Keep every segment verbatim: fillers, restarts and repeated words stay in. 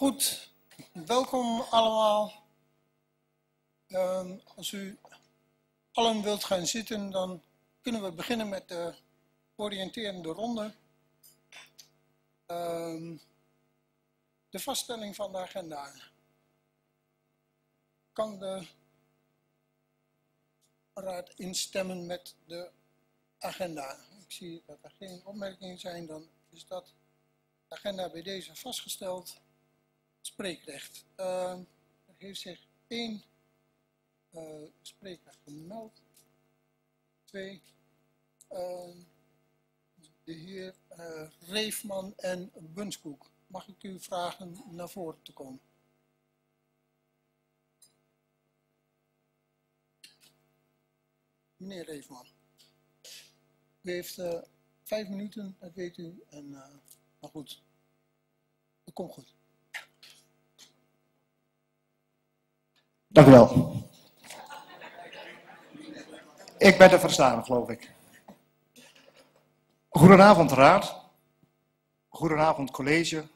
Goed, welkom allemaal. Uh, als u allen wilt gaan zitten, dan kunnen we beginnen met de oriënterende ronde. Uh, de vaststelling van de agenda. Kan de raad instemmen met de agenda? Ik zie dat er geen opmerkingen zijn, dan is dat de agenda bij deze vastgesteld. Spreekrecht. Uh, er heeft zich één uh, spreker gemeld. Twee. Uh, de heer uh, Reefman en Bunskoek. Mag ik u vragen naar voren te komen? Meneer Reefman, u heeft uh, vijf minuten, dat weet u, en, uh, maar goed, dat komt goed. Dank u wel. Ik ben te verstaan, geloof ik. Goedenavond raad, goedenavond college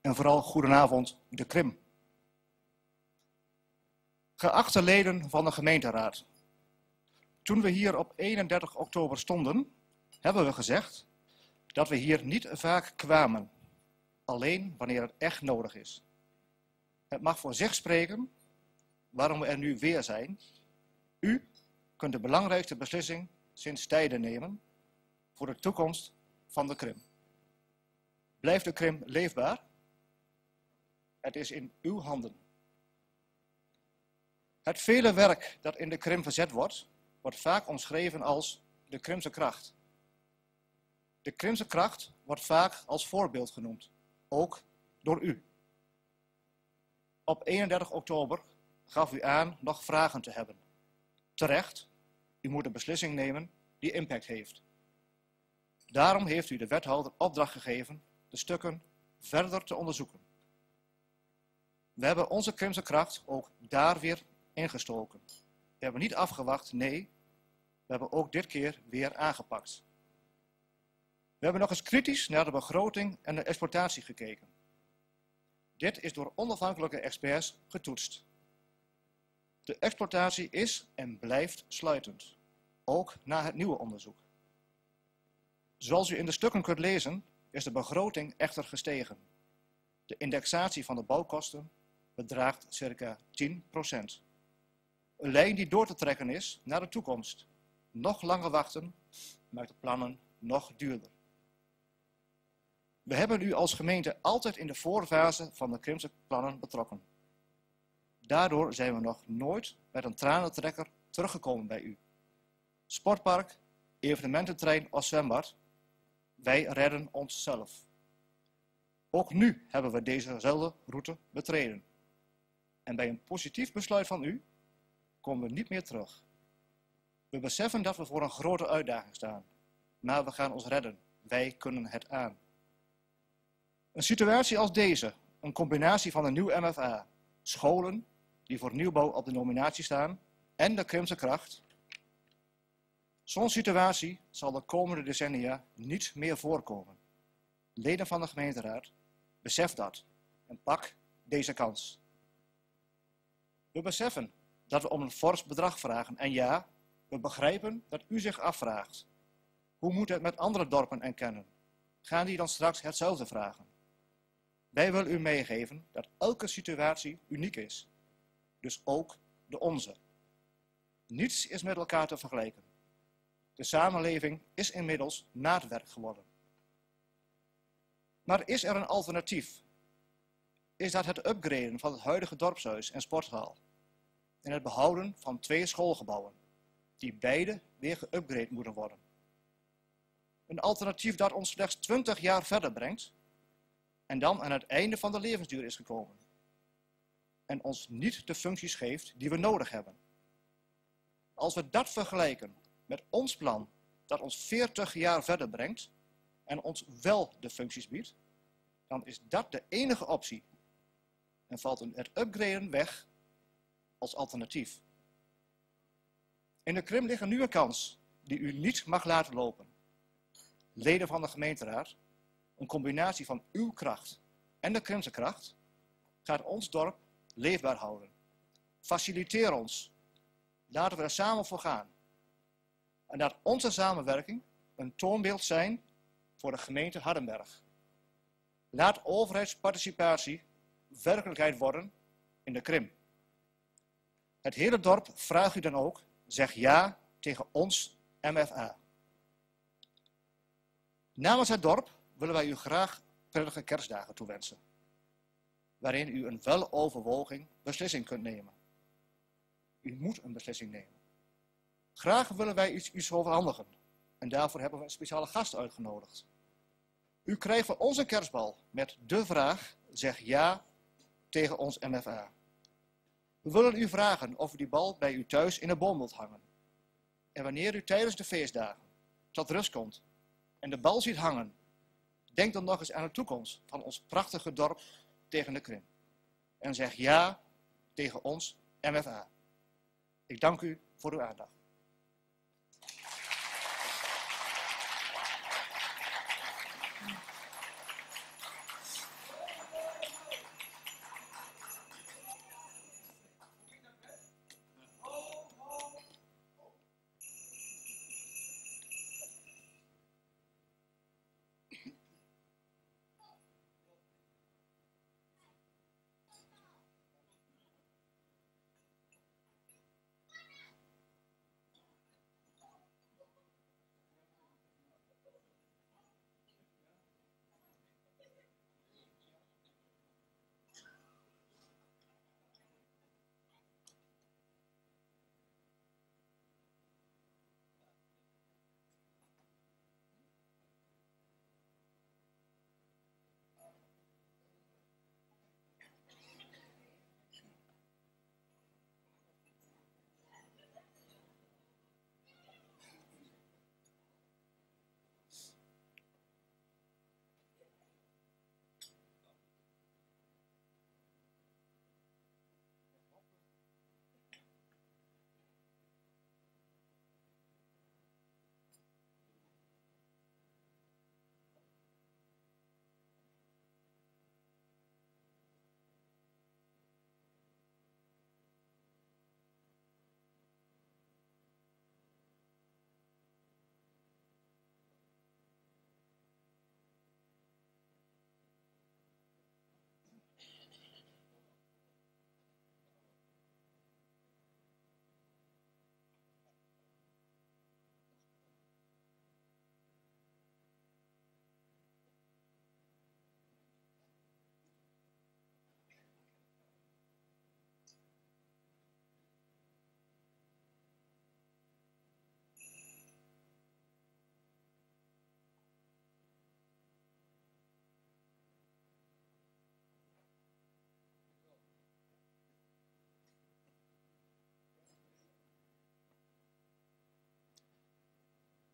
en vooral goedenavond de Krim. Geachte leden van de gemeenteraad, toen we hier op eenendertig oktober stonden, hebben we gezegd dat we hier niet vaak kwamen, alleen wanneer het echt nodig is. Het mag voor zich spreken waarom we er nu weer zijn. U kunt de belangrijkste beslissing sinds tijden nemen voor de toekomst van de Krim. Blijft de Krim leefbaar? Het is in uw handen. Het vele werk dat in de Krim verzet wordt, wordt vaak omschreven als de Krimse kracht. De Krimse kracht wordt vaak als voorbeeld genoemd, ook door u. Op eenendertig oktober gaf u aan nog vragen te hebben. Terecht, u moet een beslissing nemen die impact heeft. Daarom heeft u de wethouder opdracht gegeven de stukken verder te onderzoeken. We hebben onze Krimse kracht ook daar weer ingestoken. We hebben niet afgewacht, nee, we hebben ook dit keer weer aangepakt. We hebben nog eens kritisch naar de begroting en de exploitatie gekeken. Dit is door onafhankelijke experts getoetst. De exploitatie is en blijft sluitend, ook na het nieuwe onderzoek. Zoals u in de stukken kunt lezen, is de begroting echter gestegen. De indexatie van de bouwkosten bedraagt circa tien procent. Een lijn die door te trekken is naar de toekomst. Nog langer wachten maakt de plannen nog duurder. We hebben u als gemeente altijd in de voorfase van de Krimse plannen betrokken. Daardoor zijn we nog nooit met een tranentrekker teruggekomen bij u. Sportpark, evenemententrein of zwembad, wij redden onszelf. Ook nu hebben we dezezelfde route betreden. En bij een positief besluit van u komen we niet meer terug. We beseffen dat we voor een grote uitdaging staan, maar we gaan ons redden. Wij kunnen het aan. Een situatie als deze, een combinatie van een nieuw M F A, scholen die voor nieuwbouw op de nominatie staan en de Krimse kracht. Zo'n situatie zal de komende decennia niet meer voorkomen. Leden van de gemeenteraad, besef dat en pak deze kans. We beseffen dat we om een fors bedrag vragen en ja, we begrijpen dat u zich afvraagt. Hoe moet het met andere dorpen en kernen? Gaan die dan straks hetzelfde vragen? Wij willen u meegeven dat elke situatie uniek is, dus ook de onze. Niets is met elkaar te vergelijken. De samenleving is inmiddels naadwerk geworden. Maar is er een alternatief? Is dat het upgraden van het huidige dorpshuis en sportzaal en het behouden van twee schoolgebouwen, die beide weer geüpgrade moeten worden? Een alternatief dat ons slechts twintig jaar verder brengt en dan aan het einde van de levensduur is gekomen en ons niet de functies geeft die we nodig hebben. Als we dat vergelijken met ons plan dat ons veertig jaar verder brengt en ons wel de functies biedt, dan is dat de enige optie en valt het upgraden weg als alternatief. In de Krim ligt een nieuwe kans die u niet mag laten lopen. Leden van de gemeenteraad, een combinatie van uw kracht en de Krimse kracht gaat ons dorp leefbaar houden. Faciliteer ons. Laten we er samen voor gaan. En laat onze samenwerking een toonbeeld zijn voor de gemeente Hardenberg. Laat overheidsparticipatie werkelijkheid worden in de Krim. Het hele dorp vraagt u dan ook, zeg ja tegen ons M F A. Namens het dorp willen wij u graag prettige kerstdagen toewensen, waarin u een weloverwogen beslissing kunt nemen. U moet een beslissing nemen. Graag willen wij iets, iets overhandigen en daarvoor hebben we een speciale gast uitgenodigd. U krijgt van onze kerstbal met de vraag, zeg ja tegen ons M F A. We willen u vragen of u die bal bij u thuis in de boom wilt hangen. En wanneer u tijdens de feestdagen tot rust komt en de bal ziet hangen, denk dan nog eens aan de toekomst van ons prachtige dorp tegen de Krim. En zeg ja tegen ons M F A. Ik dank u voor uw aandacht.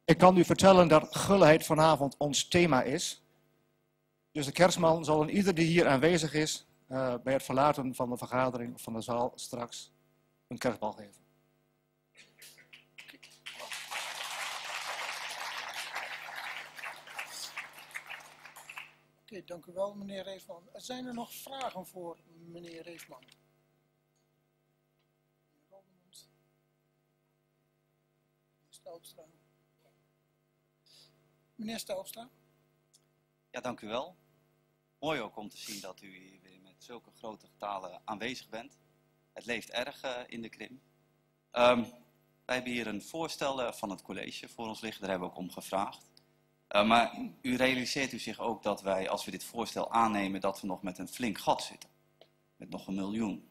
Ik kan u vertellen dat gulheid vanavond ons thema is. Dus de kerstman zal aan ieder die hier aanwezig is uh, bij het verlaten van de vergadering of van de zaal straks een kerstbal geven. Oké, okay, dank u wel meneer Reefman. Zijn er nog vragen voor meneer Reefman? Meneer Rodemond. Meneer Stelpstra. Meneer Stelpstra. Ja, dank u wel. Mooi ook om te zien dat u hier weer met zulke grote getalen aanwezig bent. Het leeft erg uh, in de Krim. Um, wij hebben hier een voorstel uh, van het college voor ons liggen. Daar hebben we ook om gevraagd. Uh, maar u realiseert u zich ook dat wij, als we dit voorstel aannemen, dat we nog met een flink gat zitten. Met nog een miljoen.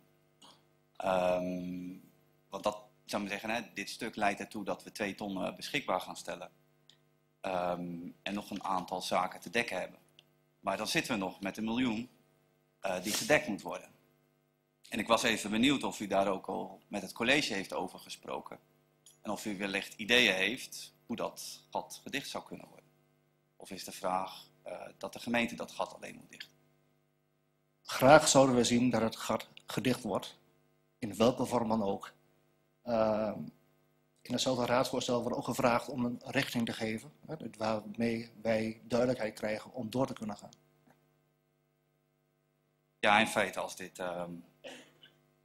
Um, want dat, zou ik zeggen, hè, dit stuk leidt ertoe dat we twee ton uh, beschikbaar gaan stellen. Um, en nog een aantal zaken te dekken hebben. Maar dan zitten we nog met een miljoen uh, die gedekt moet worden. En ik was even benieuwd of u daar ook al met het college heeft over gesproken. En of u wellicht ideeën heeft hoe dat gat gedicht zou kunnen worden. Of is de vraag uh, dat de gemeente dat gat alleen moet dichten? Graag zouden we zien dat het gat gedicht wordt. In welke vorm dan ook. Uh... In hetzelfde raadsvoorstel wordt ook gevraagd om een richting te geven, hè, waarmee wij duidelijkheid krijgen om door te kunnen gaan. Ja, in feite als, dit, uh,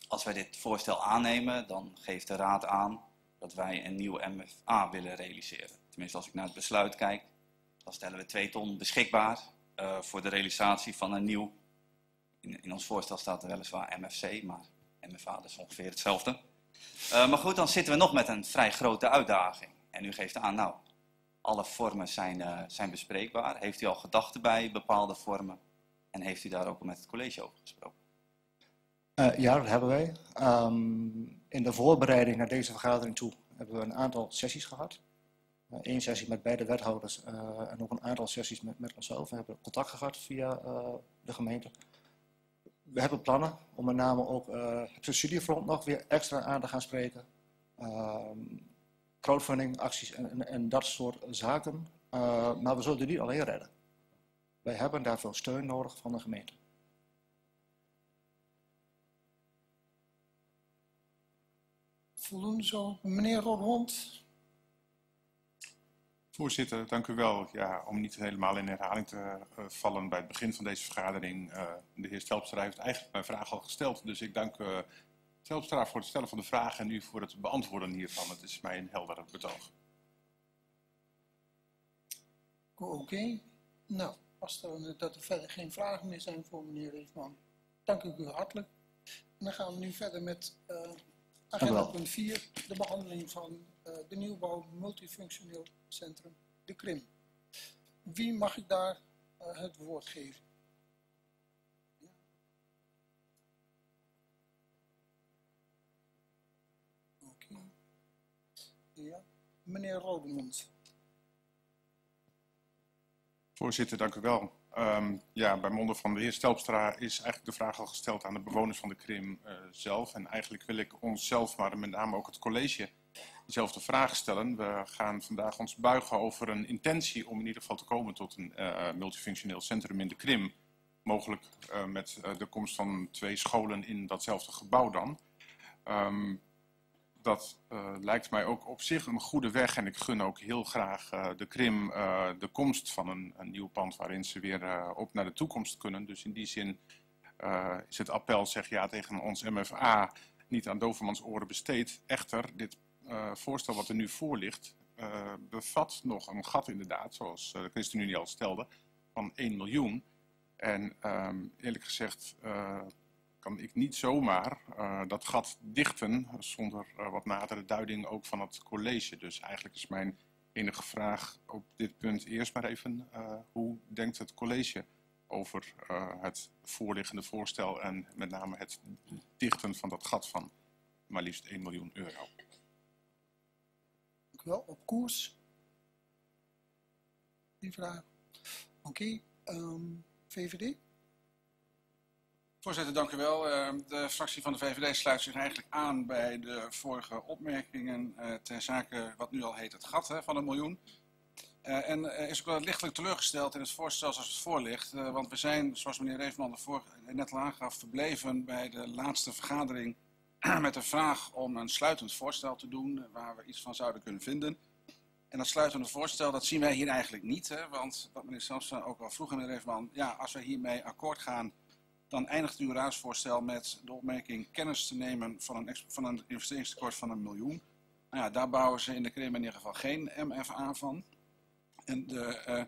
als wij dit voorstel aannemen, dan geeft de Raad aan dat wij een nieuw M F A willen realiseren. Tenminste, als ik naar het besluit kijk, dan stellen we twee ton beschikbaar uh, voor de realisatie van een nieuw, in, in ons voorstel staat er weliswaar M F C, maar M F A is ongeveer hetzelfde. Uh, maar goed, dan zitten we nog met een vrij grote uitdaging. En u geeft aan, nou, alle vormen zijn, uh, zijn bespreekbaar. Heeft u al gedachten bij bepaalde vormen? En heeft u daar ook met het college over gesproken? Uh, ja, dat hebben wij. Um, in de voorbereiding naar deze vergadering toe hebben we een aantal sessies gehad. Eén uh, sessie met beide wethouders uh, en ook een aantal sessies met, met onszelf. We hebben contact gehad via uh, de gemeente. We hebben plannen om met name ook uh, het subsidiefront nog weer extra aan te gaan spreken. Uh, crowdfundingacties en, en, en dat soort zaken. Uh, maar we zullen het niet alleen redden. Wij hebben daarvoor steun nodig van de gemeente. Voldoende zo. Meneer Ron Hond. Voorzitter, dank u wel. Ja, om niet helemaal in herhaling te uh, vallen bij het begin van deze vergadering. Uh, de heer Stelpstra heeft eigenlijk mijn vraag al gesteld. Dus ik dank uh, Stelpstra voor het stellen van de vraag en u voor het beantwoorden hiervan. Het is mij een helder betoog. Oké. Okay. Nou, als er, dat er verder geen vragen meer zijn voor meneer Reefman, dank ik u hartelijk. En dan gaan we nu verder met uh, agenda punt vier, de behandeling van uh, de nieuwbouw multifunctioneel centrum de Krim. Wie mag ik daar uh, het woord geven? Ja. Oké. Okay. Ja. Meneer Rodemond. Voorzitter, dank u wel. Um, ja, bij monden van de heer Stelpstra is eigenlijk de vraag al gesteld aan de bewoners van de Krim uh, zelf. En eigenlijk wil ik onszelf, maar met name ook het college, dezelfde vraag stellen. We gaan vandaag ons buigen over een intentie om in ieder geval te komen tot een uh, multifunctioneel centrum in de Krim. Mogelijk uh, met uh, de komst van twee scholen in datzelfde gebouw dan. Um, Dat uh, lijkt mij ook op zich een goede weg en ik gun ook heel graag uh, de Krim uh, de komst van een, een nieuw pand waarin ze weer uh, op naar de toekomst kunnen. Dus in die zin uh, is het appel, zeg ja, tegen ons M F A niet aan dovermans oren besteed. Echter, dit uh, voorstel wat er nu voor ligt uh, bevat nog een gat inderdaad, zoals uh, de ChristenUnie al stelde, van één miljoen. En uh, eerlijk gezegd... Uh, kan ik niet zomaar uh, dat gat dichten zonder uh, wat nadere duiding ook van het college. Dus eigenlijk is mijn enige vraag op dit punt eerst maar even, uh, hoe denkt het college over uh, het voorliggende voorstel en met name het dichten van dat gat van maar liefst één miljoen euro. Dank u wel, op koers. Die vraag. Oké, okay. um, V V D? Voorzitter, dank u wel. De fractie van de V V D sluit zich eigenlijk aan bij de vorige opmerkingen ten zake wat nu al heet het gat van een miljoen. En is ook wel lichtelijk teleurgesteld in het voorstel zoals het voorligt. Want we zijn, zoals meneer Reefman net al aangaf, verbleven bij de laatste vergadering met de vraag om een sluitend voorstel te doen waar we iets van zouden kunnen vinden. En dat sluitende voorstel, dat zien wij hier eigenlijk niet. Hè? Want wat meneer Samsen ook al vroeg, meneer Reefman, ja, als wij hiermee akkoord gaan... Dan eindigt uw raadsvoorstel met de opmerking kennis te nemen van een, van een investeringstekort van een miljoen. Nou ja, daar bouwen ze in de Krim in ieder geval geen M F A van. En de uh,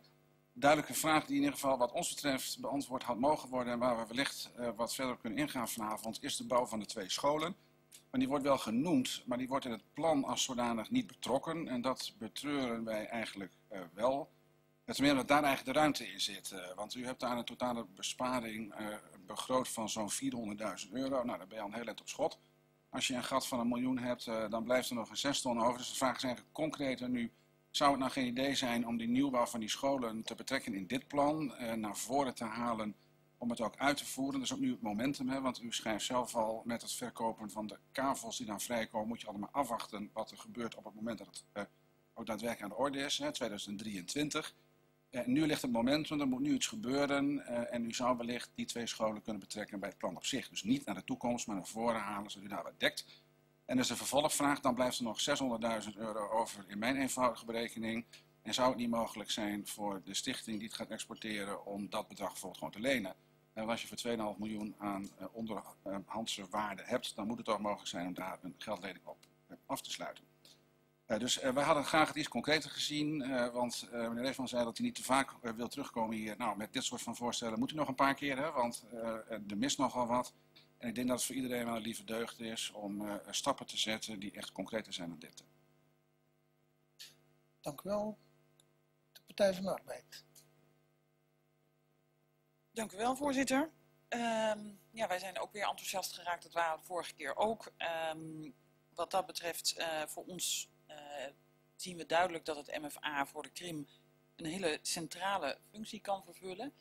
duidelijke vraag die in ieder geval wat ons betreft beantwoord had mogen worden... en waar we wellicht uh, wat verder op kunnen ingaan vanavond, is de bouw van de twee scholen. Maar die wordt wel genoemd, maar die wordt in het plan als zodanig niet betrokken. En dat betreuren wij eigenlijk uh, wel. Het meer dat daar eigenlijk de ruimte in zit. Uh, want u hebt daar een totale besparing... Uh, begroot van zo'n vierhonderdduizend euro. Nou, daar ben je al een heel eind op schot. Als je een gat van een miljoen hebt, uh, dan blijft er nog een zes ton over. Dus de vraag is eigenlijk concreter nu. Zou het nou geen idee zijn om die nieuwbouw van die scholen te betrekken in dit plan? Uh, naar voren te halen om het ook uit te voeren? Dat is ook nu het momentum, hè, want u schrijft zelf al met het verkopen van de kavels die dan vrijkomen. Moet je allemaal afwachten wat er gebeurt op het moment dat het uh, ook daadwerkelijk aan de orde is. Hè, tweeduizend drieëntwintig. Uh, nu ligt het momentum, er moet nu iets gebeuren uh, en u zou wellicht die twee scholen kunnen betrekken bij het plan op zich. Dus niet naar de toekomst, maar naar voren halen, zodat u daar wat dekt. En dus de vervolgvraag, dan blijft er nog zeshonderdduizend euro over in mijn eenvoudige berekening. En zou het niet mogelijk zijn voor de stichting die het gaat exporteren om dat bedrag bijvoorbeeld gewoon te lenen? En als je voor twee komma vijf miljoen aan uh, onderhandse uh, waarde hebt, dan moet het toch mogelijk zijn om daar een geldlening op uh, af te sluiten. Uh, dus uh, wij hadden graag het iets concreter gezien, uh, want uh, meneer Reefman zei dat hij niet te vaak uh, wil terugkomen hier. Nou, met dit soort van voorstellen moet u nog een paar keer, hè, want uh, er mist nogal wat. En ik denk dat het voor iedereen wel een lieve deugd is om uh, stappen te zetten die echt concreter zijn dan dit. Dank u wel, de Partij van de Arbeid. Dank u wel, voorzitter. Um, ja, wij zijn ook weer enthousiast geraakt, dat waren we de vorige keer ook. Um, wat dat betreft, uh, voor ons uh, zien we duidelijk dat het M F A voor de Krim een hele centrale functie kan vervullen.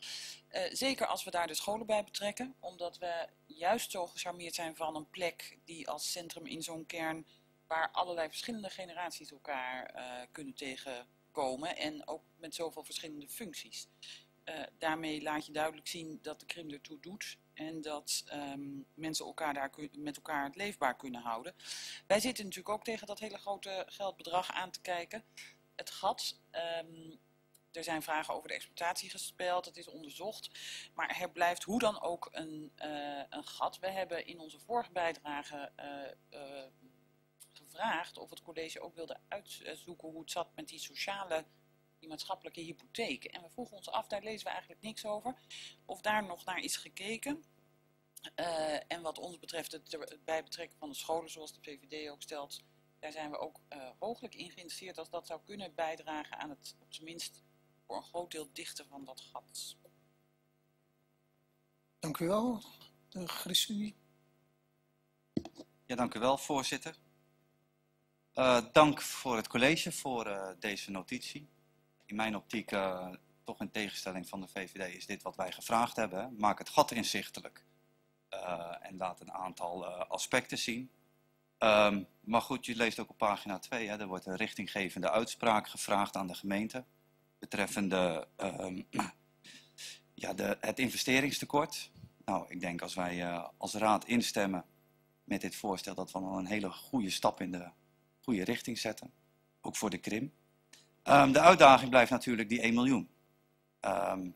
Uh, zeker als we daar de scholen bij betrekken, omdat we juist zo gecharmeerd zijn van een plek die als centrum in zo'n kern, waar allerlei verschillende generaties elkaar uh, kunnen tegenkomen en ook met zoveel verschillende functies. Uh, daarmee laat je duidelijk zien dat de Krim ertoe doet en dat um, mensen elkaar daar kun, met elkaar het leefbaar kunnen houden. Wij zitten natuurlijk ook tegen dat hele grote geldbedrag aan te kijken. Het gat, um, er zijn vragen over de exploitatie gesteld, het is onderzocht, maar er blijft hoe dan ook een, uh, een gat. We hebben in onze vorige bijdrage uh, uh, gevraagd of het college ook wilde uitzoeken hoe het zat met die sociale, die maatschappelijke hypotheek. En we vroegen ons af, daar lezen we eigenlijk niks over, of daar nog naar is gekeken. Uh, en wat ons betreft het bijbetrekken van de scholen, zoals de V V D ook stelt, daar zijn we ook uh, hooglijk in geïnteresseerd als dat zou kunnen bijdragen aan het, op zijn minst voor een groot deel dichten van dat gat. Dank u wel, de Christine. Ja, dank u wel, voorzitter. Uh, dank voor het college voor uh, deze notitie. In mijn optiek, uh, toch in tegenstelling van de V V D, is dit wat wij gevraagd hebben. Hè? Maak het gat inzichtelijk uh, en laat een aantal uh, aspecten zien. Um, maar goed, je leest ook op pagina twee, hè, er wordt een richtinggevende uitspraak gevraagd aan de gemeente betreffende um, ja, de, het investeringstekort. Nou, ik denk als wij uh, als raad instemmen met dit voorstel dat we al een hele goede stap in de goede richting zetten, ook voor de Krim. Um, de uitdaging blijft natuurlijk die één miljoen. Um,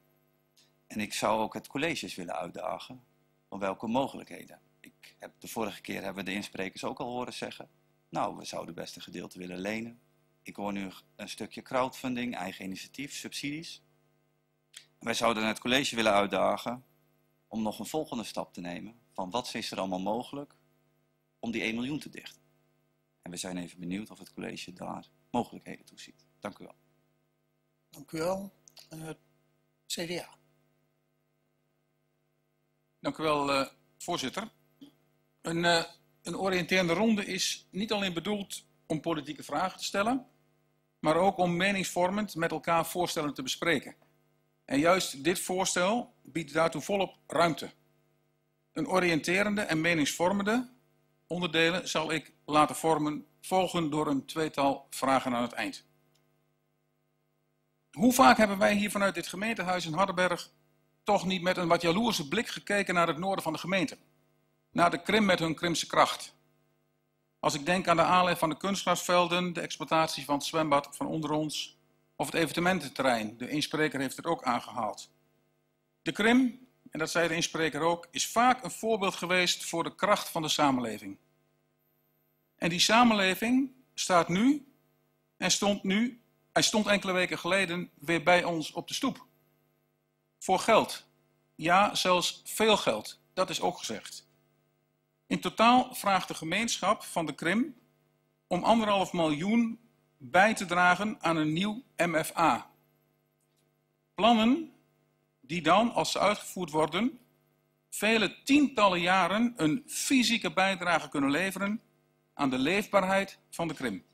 en ik zou ook het colleges willen uitdagen van welke mogelijkheden. Ik heb, de vorige keer hebben we de insprekers ook al horen zeggen, nou, we zouden best een gedeelte willen lenen. Ik hoor nu een stukje crowdfunding, eigen initiatief, subsidies. En wij zouden het college willen uitdagen om nog een volgende stap te nemen van wat is er allemaal mogelijk om die één miljoen te dichten. En we zijn even benieuwd of het college daar mogelijkheden toe ziet. Dank u wel. Dank u wel. Uh, C D A. Dank u wel, uh, voorzitter. Een, uh, een oriënterende ronde is niet alleen bedoeld om politieke vragen te stellen, maar ook om meningsvormend met elkaar voorstellen te bespreken. En juist dit voorstel biedt daartoe volop ruimte. Een oriënterende en meningsvormende onderdelen zal ik laten vormen, volgen door een tweetal vragen aan het eind. Hoe vaak hebben wij hier vanuit dit gemeentehuis in Hardenberg toch niet met een wat jaloerse blik gekeken naar het noorden van de gemeente? Naar de Krim met hun Krimse kracht. Als ik denk aan de aanleg van de kunstgrasvelden, de exploitatie van het zwembad van onder ons of het evenemententerrein, de inspreker heeft het ook aangehaald. De Krim, en dat zei de inspreker ook, is vaak een voorbeeld geweest voor de kracht van de samenleving. En die samenleving staat nu en stond nu Hij stond enkele weken geleden weer bij ons op de stoep. Voor geld. Ja, zelfs veel geld. Dat is ook gezegd. In totaal vraagt de gemeenschap van de Krim om anderhalf miljoen bij te dragen aan een nieuw M F A. Plannen die dan, als ze uitgevoerd worden, vele tientallen jaren een fysieke bijdrage kunnen leveren aan de leefbaarheid van de Krim.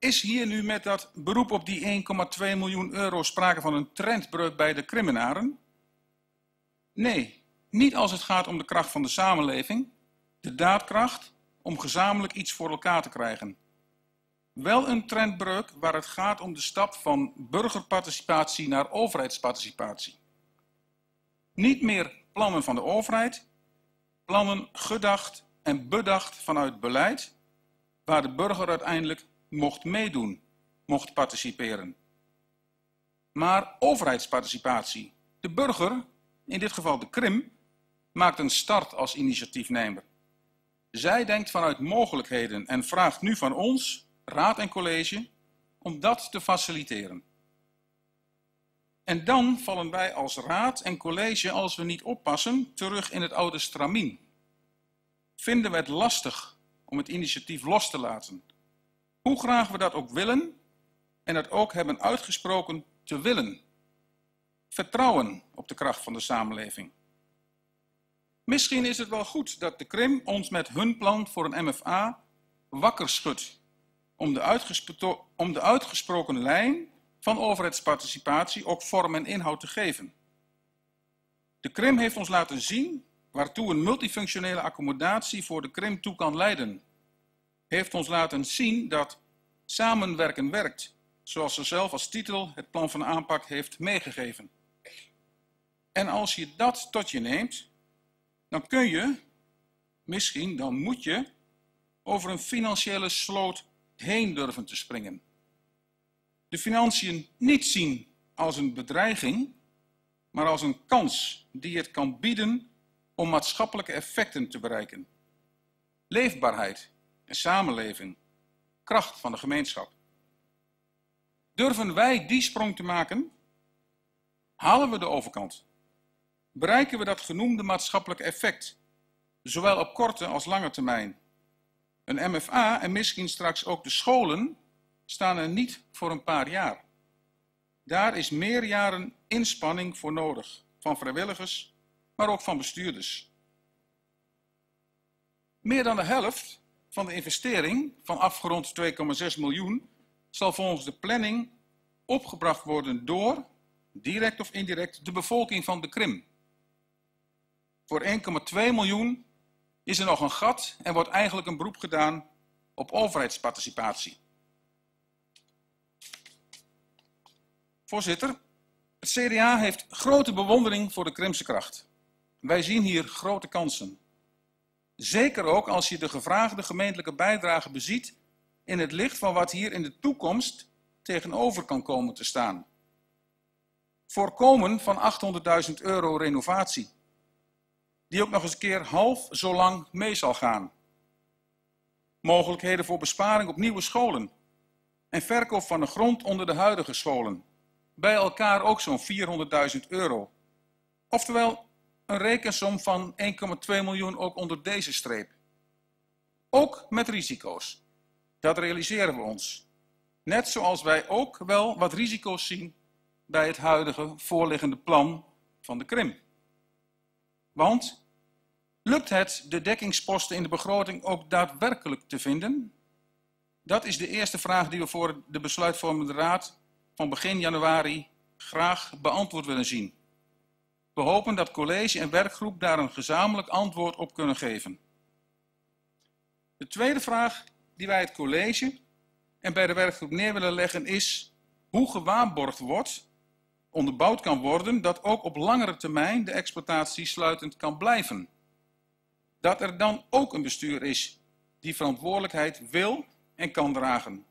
Is hier nu met dat beroep op die één komma twee miljoen euro sprake van een trendbreuk bij de Krimenaren? Nee, niet als het gaat om de kracht van de samenleving, de daadkracht om gezamenlijk iets voor elkaar te krijgen. Wel een trendbreuk waar het gaat om de stap van burgerparticipatie naar overheidsparticipatie. Niet meer plannen van de overheid, plannen gedacht en bedacht vanuit beleid, waar de burger uiteindelijk mocht meedoen, mocht participeren. Maar overheidsparticipatie, De burger, in dit geval de Krim, maakt een start als initiatiefnemer. Zij denkt vanuit mogelijkheden en vraagt nu van ons, raad en college, om dat te faciliteren. En dan vallen wij als raad en college, als we niet oppassen, terug in het oude stramien. Vinden we het lastig om het initiatief los te laten. Hoe graag we dat ook willen en dat ook hebben uitgesproken te willen. Vertrouwen op de kracht van de samenleving. Misschien is het wel goed dat de Krim ons met hun plan voor een M F A wakker schudt om de, uitgespro om de uitgesproken lijn van overheidsparticipatie ook vorm en inhoud te geven. De Krim heeft ons laten zien waartoe een multifunctionele accommodatie voor de Krim toe kan leiden. Heeft ons laten zien dat samenwerken werkt, zoals ze zelf als titel het plan van aanpak heeft meegegeven. En als je dat tot je neemt, dan kun je, misschien dan moet je, over een financiële sloot heen durven te springen. De financiën niet zien als een bedreiging, maar als een kans die het kan bieden om maatschappelijke effecten te bereiken. Leefbaarheid en samenleving, kracht van de gemeenschap. Durven wij die sprong te maken? Halen we de overkant? Bereiken we dat genoemde maatschappelijke effect, zowel op korte als lange termijn? Een M F A en misschien straks ook de scholen staan er niet voor een paar jaar. Daar is meer jaren inspanning voor nodig, van vrijwilligers, maar ook van bestuurders. Meer dan de helft van de investering van afgerond twee komma zes miljoen zal volgens de planning opgebracht worden door, direct of indirect, de bevolking van de Krim. Voor één komma twee miljoen is er nog een gat en wordt eigenlijk een beroep gedaan op overheidsparticipatie. Voorzitter, het C D A heeft grote bewondering voor de Krimse kracht. Wij zien hier grote kansen. Zeker ook als je de gevraagde gemeentelijke bijdrage beziet in het licht van wat hier in de toekomst tegenover kan komen te staan. Voorkomen van achthonderdduizend euro renovatie, die ook nog eens een keer half zo lang mee zal gaan. Mogelijkheden voor besparing op nieuwe scholen en verkoop van de grond onder de huidige scholen. Bij elkaar ook zo'n vierhonderdduizend euro. Oftewel een rekensom van één komma twee miljoen ook onder deze streep. Ook met risico's. Dat realiseren we ons. Net zoals wij ook wel wat risico's zien bij het huidige voorliggende plan van de Krim. Want lukt het de dekkingsposten in de begroting ook daadwerkelijk te vinden? Dat is de eerste vraag die we voor de besluitvormende raad van begin januari graag beantwoord willen zien. We hopen dat college en werkgroep daar een gezamenlijk antwoord op kunnen geven. De tweede vraag die wij het college en bij de werkgroep neer willen leggen is hoe gewaarborgd wordt, onderbouwd kan worden, dat ook op langere termijn de exploitatie sluitend kan blijven. Dat er dan ook een bestuur is die verantwoordelijkheid wil en kan dragen.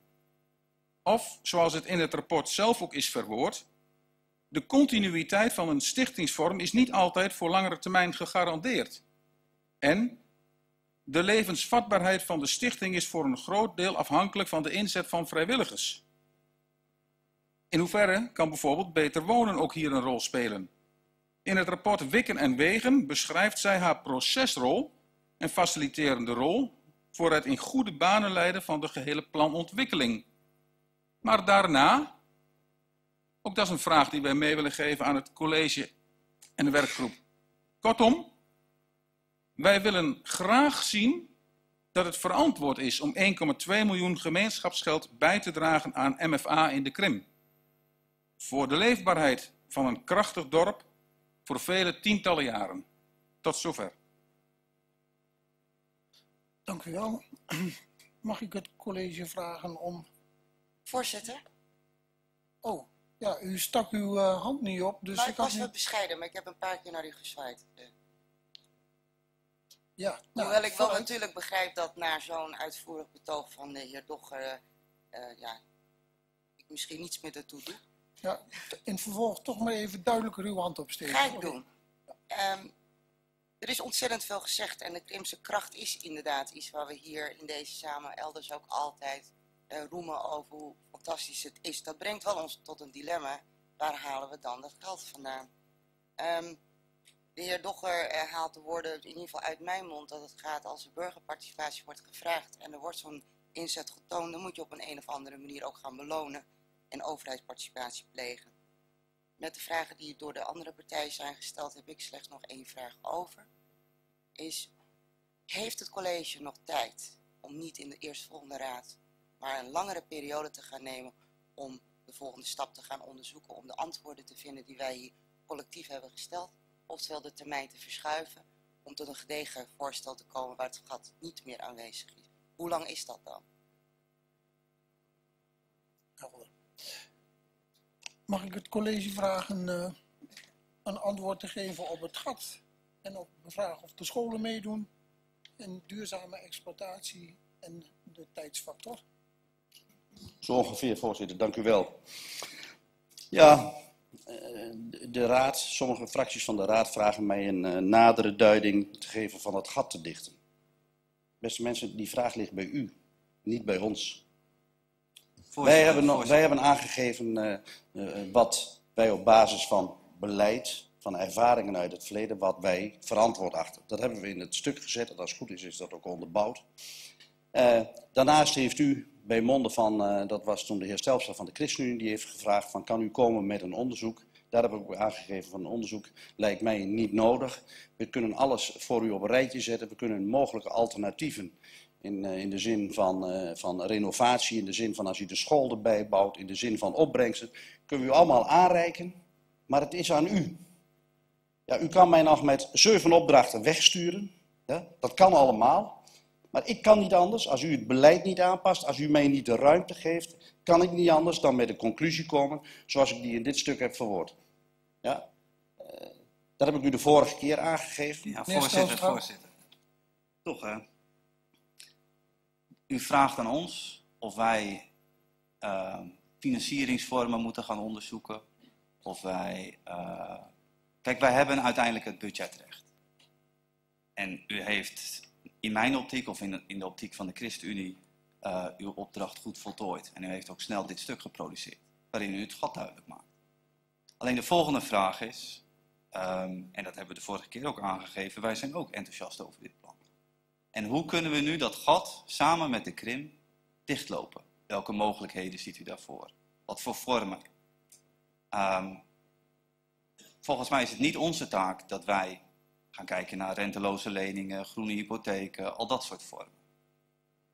Of, zoals het in het rapport zelf ook is verwoord, de continuïteit van een stichtingsvorm is niet altijd voor langere termijn gegarandeerd. En de levensvatbaarheid van de stichting is voor een groot deel afhankelijk van de inzet van vrijwilligers. In hoeverre kan bijvoorbeeld Beter Wonen ook hier een rol spelen? In het rapport Wikken en Wegen beschrijft zij haar procesrol en faciliterende rol voor het in goede banen leiden van de gehele planontwikkeling. Maar daarna, ook dat is een vraag die wij mee willen geven aan het college en de werkgroep. Kortom, wij willen graag zien dat het verantwoord is om één komma twee miljoen gemeenschapsgeld bij te dragen aan M F A in de Krim. Voor de leefbaarheid van een krachtig dorp voor vele tientallen jaren. Tot zover. Dank u wel. Mag ik het college vragen om... Voorzitter. Oh, ja, u stak uw uh, hand niet op. Dus maar ik was niet... wat bescheiden, maar ik heb een paar keer naar u gezwaaid. Ja, nou, hoewel ik wel vanuit... natuurlijk begrijp dat na zo'n uitvoerig betoog van de heer Dogger, uh, ja, ik misschien niets meer ertoe doe. Ja, in vervolg toch maar even duidelijker uw hand opsteken. Ga ik doen. Ja. Um, er is ontzettend veel gezegd en de Krimse kracht is inderdaad iets waar we hier in deze samen elders ook altijd uh, roemen over hoe fantastisch het is. Dat brengt wel ons tot een dilemma. Waar halen we dan dat geld vandaan? Um, de heer Dogger uh, haalt de woorden in ieder geval uit mijn mond dat het gaat als er burgerparticipatie wordt gevraagd en er wordt zo'n inzet getoond, dan moet je op een een of andere manier ook gaan belonen en overheidsparticipatie plegen. Met de vragen die door de andere partijen zijn gesteld heb ik slechts nog één vraag over. Is, heeft het college nog tijd om niet in de eerstvolgende raad, maar een langere periode te gaan nemen om de volgende stap te gaan onderzoeken, om de antwoorden te vinden die wij hier collectief hebben gesteld, oftewel de termijn te verschuiven om tot een gedegen voorstel te komen waar het gat niet meer aanwezig is. Hoe lang is dat dan? Mag ik het college vragen uh, een antwoord te geven op het gat en op de vraag of de scholen meedoen en duurzame exploitatie en de tijdsfactor? Zo ongeveer, voorzitter. Dank u wel. Ja, de raad, sommige fracties van de raad vragen mij een nadere duiding te geven van het gat te dichten. Beste mensen, die vraag ligt bij u, niet bij ons. Wij hebben, nog, wij hebben aangegeven uh, uh, wat wij op basis van beleid, van ervaringen uit het verleden, wat wij verantwoord achten. Dat hebben we in het stuk gezet en als het goed is, is dat ook onderbouwd. Uh, daarnaast heeft u bij monden van, uh, dat was toen de heer Stelpstra van de ChristenUnie, die heeft gevraagd van kan u komen met een onderzoek. Daar heb ik aangegeven van een onderzoek lijkt mij niet nodig. We kunnen alles voor u op een rijtje zetten. We kunnen mogelijke alternatieven in, uh, in de zin van, uh, van renovatie, in de zin van als u de school erbij bouwt, in de zin van opbrengsten, kunnen we u allemaal aanreiken, maar het is aan u. Ja, u kan mij nog met zeven opdrachten wegsturen. Ja, dat kan allemaal. Maar ik kan niet anders, als u het beleid niet aanpast, als u mij niet de ruimte geeft, kan ik niet anders dan met een conclusie komen zoals ik die in dit stuk heb verwoord. Ja? Uh, dat heb ik u de vorige keer aangegeven. Ja, voorzitter, voorzitter. Toch, hè? U vraagt aan ons of wij uh, financieringsvormen moeten gaan onderzoeken. Of wij... Uh... Kijk, wij hebben uiteindelijk het budgetrecht. En u heeft... In mijn optiek, of in de, in de optiek van de ChristenUnie, uh, uw opdracht goed voltooid. En u heeft ook snel dit stuk geproduceerd, waarin u het gat duidelijk maakt. Alleen de volgende vraag is, um, en dat hebben we de vorige keer ook aangegeven, wij zijn ook enthousiast over dit plan. En hoe kunnen we nu dat gat, samen met de Krim, dichtlopen? Welke mogelijkheden ziet u daarvoor? Wat voor vormen? Um, volgens mij is het niet onze taak dat wij... gaan kijken naar renteloze leningen, groene hypotheken, al dat soort vormen.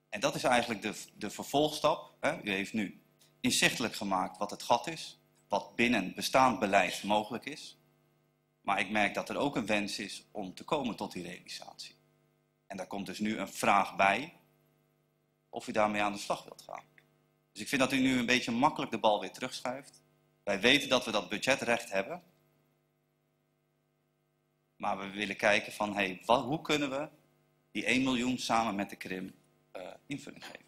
En dat is eigenlijk de, de vervolgstap. Hè? U heeft nu inzichtelijk gemaakt wat het gat is, wat binnen bestaand beleid mogelijk is. Maar ik merk dat er ook een wens is om te komen tot die realisatie. En daar komt dus nu een vraag bij of u daarmee aan de slag wilt gaan. Dus ik vind dat u nu een beetje makkelijk de bal weer terugschuift. Wij weten dat we dat budgetrecht hebben. Maar we willen kijken van, hey, wat, hoe kunnen we die één miljoen samen met de Krim uh, invulling geven?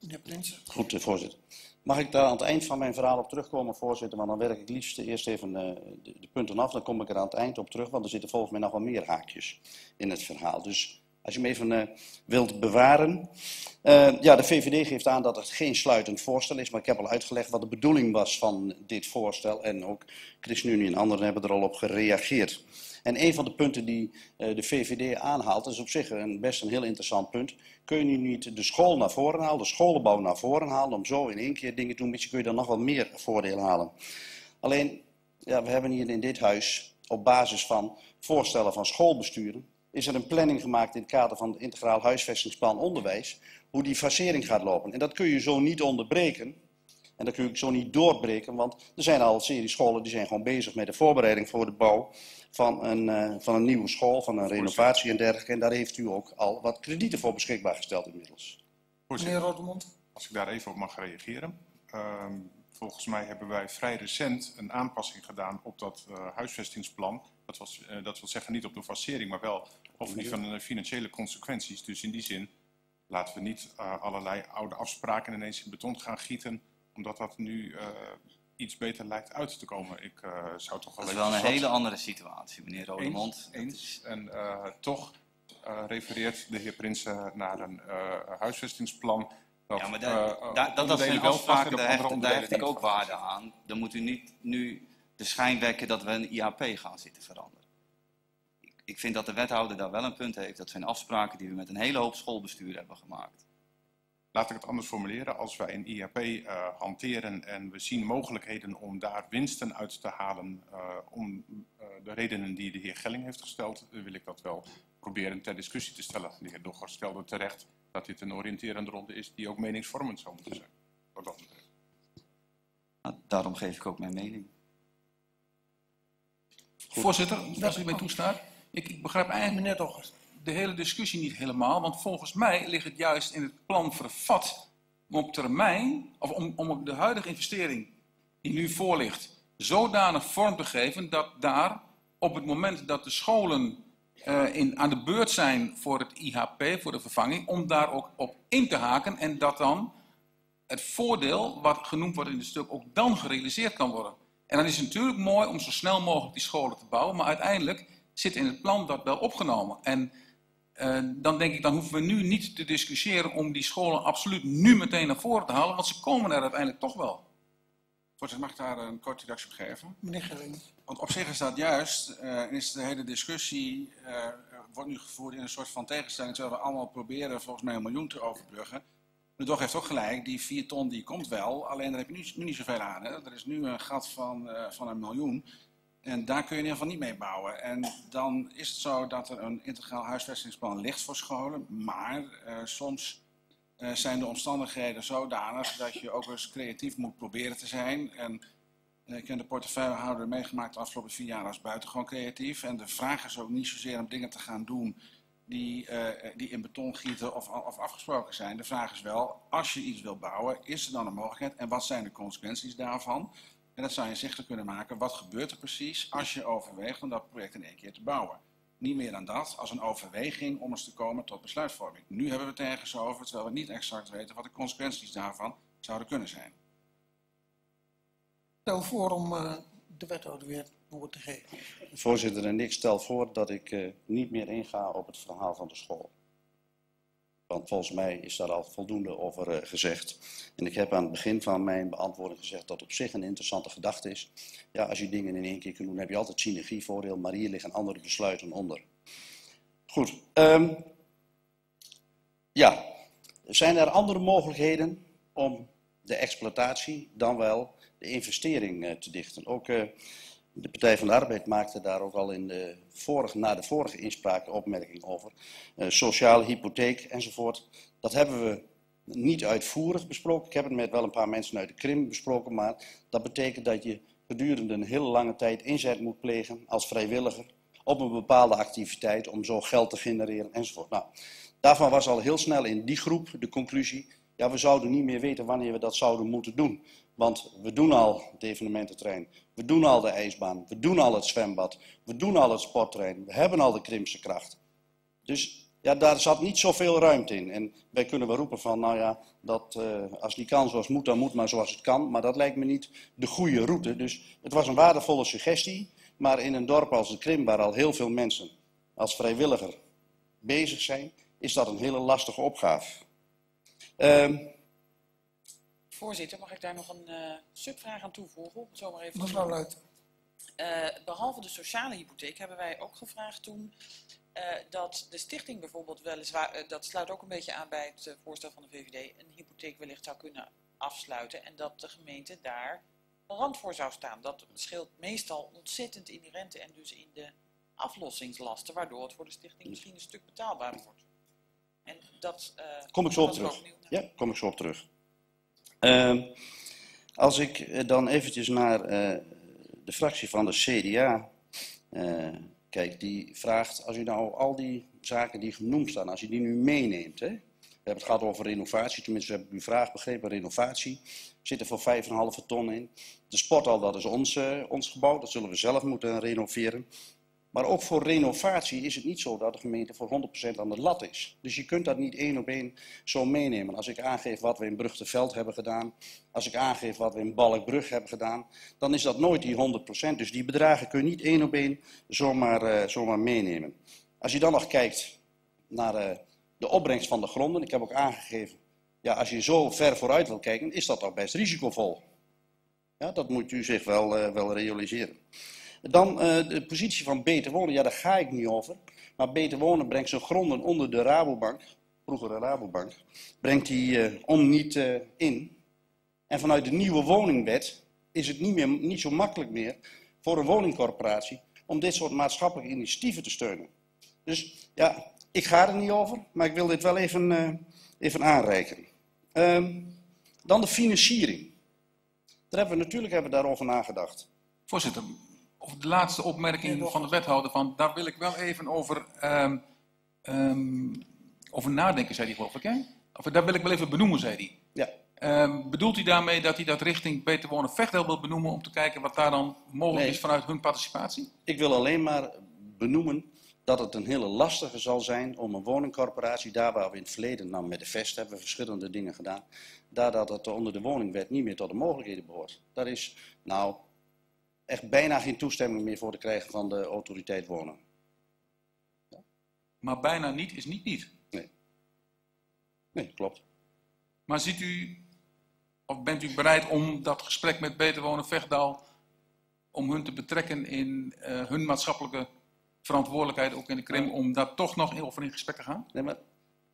Meneer Prinsen. Goed, voorzitter. Mag ik daar aan het eind van mijn verhaal op terugkomen, voorzitter? Want dan werk ik liefst eerst even uh, de, de punten af. Dan kom ik er aan het eind op terug, want er zitten volgens mij nog wel meer haakjes in het verhaal. Dus als je hem even uh, wilt bewaren. Uh, ja, de V V D geeft aan dat het geen sluitend voorstel is, maar ik heb al uitgelegd wat de bedoeling was van dit voorstel. En ook ChristenUnie en anderen hebben er al op gereageerd. En een van de punten die uh, de V V D aanhaalt, is op zich een, best een heel interessant punt. Kun je niet de school naar voren halen, de scholenbouw naar voren halen, om zo in één keer dingen te doen. Misschien kun je dan nog wat meer voordeel halen. Alleen, ja, we hebben hier in dit huis op basis van voorstellen van schoolbesturen, is er een planning gemaakt in het kader van het integraal huisvestingsplan onderwijs, hoe die fasering gaat lopen. En dat kun je zo niet onderbreken, en dat kun je zo niet doorbreken, want er zijn al een serie scholen die zijn gewoon bezig met de voorbereiding voor de bouw van een, uh, van een nieuwe school, van een renovatie en dergelijke. En daar heeft u ook al wat kredieten voor beschikbaar gesteld inmiddels. Meneer Rodemond. Als ik daar even op mag reageren. Uh, volgens mij hebben wij vrij recent een aanpassing gedaan op dat uh, huisvestingsplan. Dat, was, uh, dat wil zeggen niet op de fasering, maar wel over die van de financiële consequenties. Dus in die zin Laten we niet uh, allerlei oude afspraken ineens in beton gaan gieten, omdat dat nu uh, iets beter lijkt uit te komen. Ik uh, zou toch wel. Dat is wel een zat... hele andere situatie, meneer Rodemond. Eens, eens. Is... En uh, toch uh, refereert de heer Prinsen naar een uh, huisvestingsplan. Dat, ja, maar daar, uh, da, dat, dat zijn wel vaker de hecht, daar hecht ik ook waarde aan. Dan moet u niet nu de schijn wekken dat we een I H P gaan zitten veranderen. Ik, ik vind dat de wethouder daar wel een punt heeft. Dat zijn afspraken die we met een hele hoop schoolbestuur hebben gemaakt. Laat ik het anders formuleren. Als wij een I H P uh, hanteren en we zien mogelijkheden om daar winsten uit te halen, uh, om uh, de redenen die de heer Gelling heeft gesteld, uh, wil ik dat wel proberen ter discussie te stellen. De heer Dogger stelde terecht dat dit een oriënterende ronde is die ook meningsvormend zou moeten zijn. Wat dat betreft. Nou, daarom geef ik ook mijn mening. Goed. Voorzitter, als u mij toestaat. Ik, ik begrijp eigenlijk net al de hele discussie niet helemaal. Want volgens mij ligt het juist in het plan vervat om op termijn, of om, om de huidige investering die nu voor ligt, zodanig vorm te geven dat daar op het moment dat de scholen Uh, in, aan de beurt zijn voor het I H P, voor de vervanging, om daar ook op in te haken en dat dan het voordeel wat genoemd wordt in het stuk ook dan gerealiseerd kan worden. En dan is het natuurlijk mooi om zo snel mogelijk die scholen te bouwen, maar uiteindelijk zit in het plan dat wel opgenomen. En uh, dan denk ik, dan hoeven we nu niet te discussiëren om die scholen absoluut nu meteen naar voren te halen, want ze komen er uiteindelijk toch wel. Voorzitter, mag ik daar een korte reactie op geven? Meneer Gelling. Want op zich is dat juist, en uh, is de hele discussie, uh, wordt nu gevoerd in een soort van tegenstelling, terwijl we allemaal proberen volgens mij een miljoen te overbruggen. De Dog heeft ook gelijk, die vier ton die komt wel, alleen daar heb je nu, nu niet zoveel aan. Hè? Er is nu een gat van, uh, van een miljoen en daar kun je in ieder geval niet mee bouwen. En dan is het zo dat er een integraal huisvestingsplan ligt voor scholen, maar uh, soms... Uh, zijn de omstandigheden zodanig dat je ook eens creatief moet proberen te zijn. En uh, ik ken de portefeuillehouder meegemaakt de afgelopen vier jaar als buitengewoon creatief. En de vraag is ook niet zozeer om dingen te gaan doen die, uh, die in beton gieten of, of afgesproken zijn. De vraag is wel, als je iets wil bouwen, is er dan een mogelijkheid en wat zijn de consequenties daarvan? En dat zou je zichtbaar kunnen maken. Wat gebeurt er precies als je overweegt om dat project in één keer te bouwen? Niet meer dan dat, als een overweging om eens te komen tot besluitvorming. Nu hebben we het ergens over, terwijl we niet exact weten wat de consequenties daarvan zouden kunnen zijn. Stel voor om uh, de wethouder weer het woord te geven. Voorzitter, en ik stel voor dat ik uh, niet meer inga op het verhaal van de school. Want volgens mij is daar al voldoende over uh, gezegd. En ik heb aan het begin van mijn beantwoording gezegd dat op zich een interessante gedachte is. Ja, als je dingen in één keer kunt doen, heb je altijd synergievoordeel, maar hier liggen andere besluiten onder. Goed. Um, ja, zijn er andere mogelijkheden om de exploitatie dan wel de investering uh, te dichten? Ook uh, de Partij van de Arbeid maakte daar ook al in de vorige, na de vorige inspraak opmerking over. Uh, sociale hypotheek enzovoort. Dat hebben we niet uitvoerig besproken. Ik heb het met wel een paar mensen uit de Krim besproken. Maar dat betekent dat je gedurende een hele lange tijd inzet moet plegen als vrijwilliger op een bepaalde activiteit om zo geld te genereren enzovoort. Nou, daarvan was al heel snel in die groep de conclusie, ja, we zouden niet meer weten wanneer we dat zouden moeten doen. Want we doen al het evenemententerrein, we doen al de ijsbaan, we doen al het zwembad, we doen al het sportterrein, we hebben al de Krimse kracht. Dus ja, daar zat niet zoveel ruimte in. En wij kunnen wel roepen van, nou ja, dat, uh, als die kan zoals moet, dan moet maar zoals het kan. Maar dat lijkt me niet de goede route. Dus het was een waardevolle suggestie, maar in een dorp als de Krim, waar al heel veel mensen als vrijwilliger bezig zijn, is dat een hele lastige opgave. Uh, Voorzitter, mag ik daar nog een uh, subvraag aan toevoegen? Om het zo maar even mevrouw Lutten. Uh, behalve de sociale hypotheek hebben wij ook gevraagd toen uh, dat de stichting bijvoorbeeld weliswaar, uh, dat sluit ook een beetje aan bij het uh, voorstel van de V V D, een hypotheek wellicht zou kunnen afsluiten en dat de gemeente daar een rand voor zou staan. Dat scheelt meestal ontzettend in de rente en dus in de aflossingslasten, waardoor het voor de stichting misschien een stuk betaalbaarder wordt. En dat, uh, kom ik zo op terug. Ja, kom ik zo op terug. Uh, als ik dan eventjes naar uh, de fractie van de C D A uh, kijk, die vraagt, als u nou al die zaken die genoemd staan, als u die nu meeneemt, hè, we hebben het gehad over renovatie, tenminste heb ik uw vraag begrepen, renovatie, zit er voor vijf komma vijf ton in. De sporthal, dat is ons, uh, ons gebouw, dat zullen we zelf moeten renoveren. Maar ook voor renovatie is het niet zo dat de gemeente voor honderd procent aan de lat is. Dus je kunt dat niet één op één zo meenemen. Als ik aangeef wat we in Bruchtenveld hebben gedaan, als ik aangeef wat we in Balkbrug hebben gedaan, dan is dat nooit die honderd procent. Dus die bedragen kun je niet één op één zomaar, uh, zomaar meenemen. Als je dan nog kijkt naar uh, de opbrengst van de gronden, ik heb ook aangegeven, ja, als je zo ver vooruit wil kijken, is dat toch best risicovol. Ja, dat moet u zich wel, uh, wel realiseren. Dan uh, de positie van Beterwonen, ja, daar ga ik niet over. Maar Beterwonen brengt zijn gronden onder de Rabobank, vroegere Rabobank, brengt die uh, om niet uh, in. En vanuit de nieuwe woningwet is het niet, meer, niet zo makkelijk meer voor een woningcorporatie om dit soort maatschappelijke initiatieven te steunen. Dus ja, ik ga er niet over, maar ik wil dit wel even, uh, even aanreiken. Uh, dan de financiering. Daar hebben we natuurlijk hebben we daarover nagedacht. Voorzitter. Of de laatste opmerking van de wethouder, van, daar wil ik wel even over, um, um, over nadenken, zei hij geloof ik. Hè? Of daar wil ik wel even benoemen, zei hij. Ja. Um, bedoelt hij daarmee dat hij dat richting Beterwonen Vechtdal wil benoemen om te kijken wat daar dan mogelijk nee. is vanuit hun participatie? Ik wil alleen maar benoemen dat het een hele lastige zal zijn om een woningcorporatie, daar waar we in het verleden, nou met de Vest hebben we verschillende dingen gedaan, daar dat het onder de woningwet niet meer tot de mogelijkheden behoort. Daar is nou echt bijna geen toestemming meer voor te krijgen van de autoriteit wonen. Ja. Maar bijna niet is niet niet. Nee. Nee, klopt. Maar ziet u, of bent u bereid om dat gesprek met Beterwonen Vechtdal, om hun te betrekken in uh, hun maatschappelijke verantwoordelijkheid, ook in de Krim, om daar toch nog over in gesprek te gaan? Nee, maar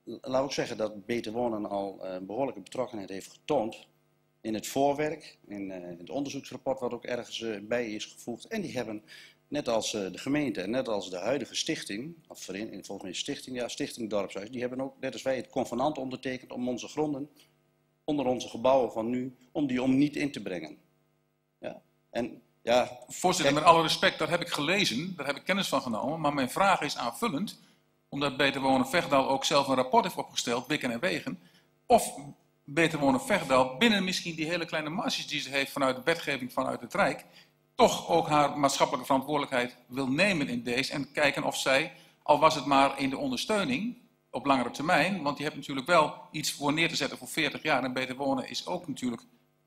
laat ik zeggen dat Beterwonen al uh, behoorlijke betrokkenheid heeft getoond. In het voorwerk, in uh, het onderzoeksrapport wat ook ergens uh, bij is gevoegd. En die hebben, net als uh, de gemeente en net als de huidige stichting, of volgens mij stichting, ja, Stichting Dorpshuis, die hebben ook, net als wij, het convenant ondertekend om onze gronden, onder onze gebouwen van nu, om die om niet in te brengen. Ja. En, ja, voorzitter, en, met alle respect, dat heb ik gelezen, daar heb ik kennis van genomen, maar mijn vraag is aanvullend, omdat Beterwonen Vechtdal ook zelf een rapport heeft opgesteld, Wikken en Wegen, of Beterwonen Vechtdal binnen misschien die hele kleine marges die ze heeft vanuit de wetgeving vanuit het Rijk, toch ook haar maatschappelijke verantwoordelijkheid wil nemen in deze en kijken of zij, al was het maar in de ondersteuning, op langere termijn, want je hebt natuurlijk wel iets voor neer te zetten voor veertig jaar en Beterwonen is ook natuurlijk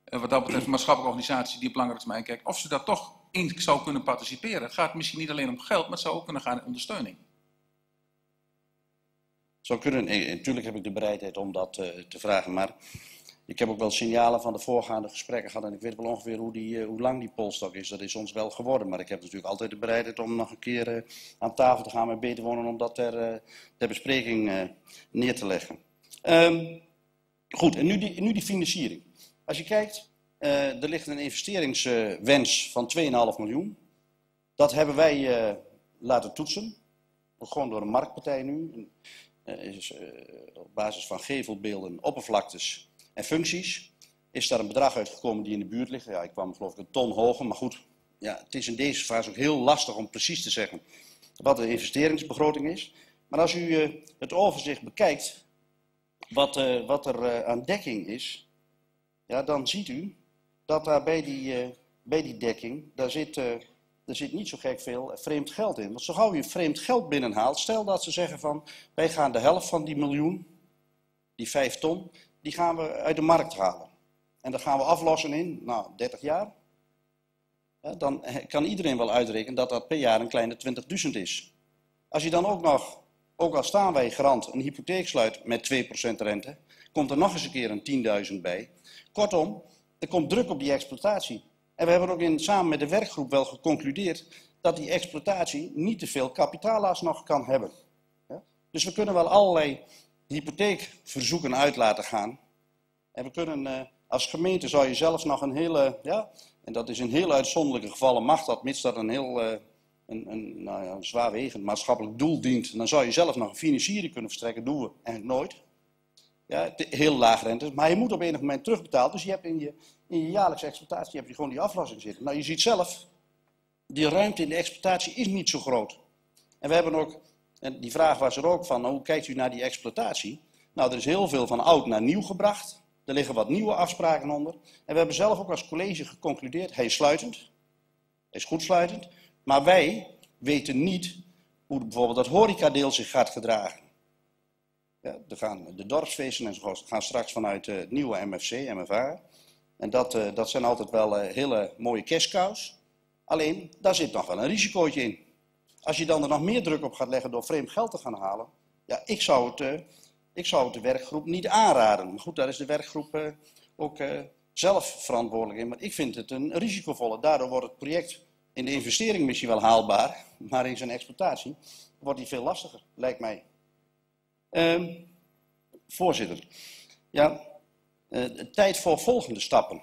wat dat betreft een maatschappelijke organisatie die op langere termijn kijkt, of ze daar toch in zou kunnen participeren. Het gaat misschien niet alleen om geld, maar het zou ook kunnen gaan in ondersteuning. Zou kunnen. En natuurlijk heb ik de bereidheid om dat uh, te vragen, maar ik heb ook wel signalen van de voorgaande gesprekken gehad en ik weet wel ongeveer hoe, die, uh, hoe lang die polstok is. Dat is ons wel geworden, maar ik heb natuurlijk altijd de bereidheid om nog een keer uh, aan tafel te gaan met Beterwonen om dat ter, uh, ter bespreking uh, neer te leggen. Um, goed, en nu die, nu die financiering. Als je kijkt, uh, er ligt een investeringswens uh, van twee komma vijf miljoen. Dat hebben wij uh, laten toetsen, gewoon door een marktpartij nu. Is, uh, op basis van gevelbeelden, oppervlaktes en functies, is daar een bedrag uitgekomen die in de buurt ligt. Ja, ik kwam geloof ik een ton hoger, maar goed, ja, het is in deze fase ook heel lastig om precies te zeggen wat de investeringsbegroting is. Maar als u uh, het overzicht bekijkt, wat, uh, wat er uh, aan dekking is, ja, dan ziet u dat daar bij die, uh, bij die dekking, daar zit... Uh, Er zit niet zo gek veel vreemd geld in. Want zo gauw je vreemd geld binnenhaalt, stel dat ze zeggen van, wij gaan de helft van die miljoen, die vijf ton, die gaan we uit de markt halen. En dat gaan we aflossen in, nou, dertig jaar. Ja, dan kan iedereen wel uitrekenen dat dat per jaar een kleine twintigduizend is. Als je dan ook nog, ook al staan wij garant, een hypotheek sluit met twee procent rente, komt er nog eens een keer een tienduizend bij. Kortom, er komt druk op die exploitatie. En we hebben ook in, samen met de werkgroep wel geconcludeerd dat die exploitatie niet te veel kapitaallaast nog kan hebben. Ja? Dus we kunnen wel allerlei hypotheekverzoeken uit laten gaan. En we kunnen eh, als gemeente zou je zelfs nog een hele, ja, en dat is in heel uitzonderlijke gevallen mag dat, mits dat een heel eh, een, een, nou ja, een zwaarwegend maatschappelijk doel dient. En dan zou je zelf nog een financiering kunnen verstrekken, doen we eigenlijk nooit. Ja, heel laag rente, maar je moet op enig moment terugbetaald. Dus je hebt in je, in je jaarlijkse exploitatie heb je gewoon die aflossing zitten. Nou, je ziet zelf, die ruimte in de exploitatie is niet zo groot. En we hebben ook, en die vraag was er ook van, nou, hoe kijkt u naar die exploitatie? Nou, er is heel veel van oud naar nieuw gebracht. Er liggen wat nieuwe afspraken onder. En we hebben zelf ook als college geconcludeerd, hij is sluitend. Hij is goed sluitend. Maar wij weten niet hoe bijvoorbeeld dat horecadeel zich gaat gedragen. Ja, er gaan de dorpsfeesten en zo gaan straks vanuit het uh, nieuwe M F C, M F A. En dat, uh, dat zijn altijd wel uh, hele mooie kerstkous. Alleen, daar zit nog wel een risicootje in. Als je dan er nog meer druk op gaat leggen door vreemd geld te gaan halen. Ja, ik zou het, uh, ik zou het de werkgroep niet aanraden. Maar goed, daar is de werkgroep uh, ook uh, zelf verantwoordelijk in. Maar ik vind het een risicovolle. Daardoor wordt het project in de investering misschien wel haalbaar. Maar in zijn exploitatie wordt die veel lastiger, lijkt mij. Uh, voorzitter, ja, uh, tijd voor volgende stappen.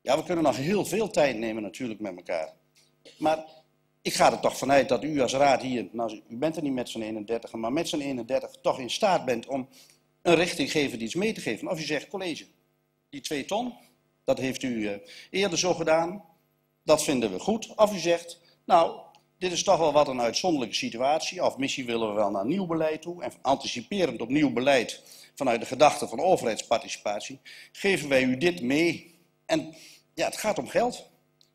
Ja, we kunnen nog heel veel tijd nemen natuurlijk met elkaar. Maar ik ga er toch vanuit dat u als raad hier, nou, u bent er niet met z'n eenendertig, maar met z'n eenendertig toch in staat bent om een richtinggever iets mee te geven. Of u zegt, college, die twee ton, dat heeft u uh, eerder zo gedaan, dat vinden we goed. Of u zegt, nou, dit is toch wel wat een uitzonderlijke situatie, of misschien willen we wel naar nieuw beleid toe. En anticiperend op nieuw beleid vanuit de gedachte van overheidsparticipatie, geven wij u dit mee. En ja, het gaat om geld.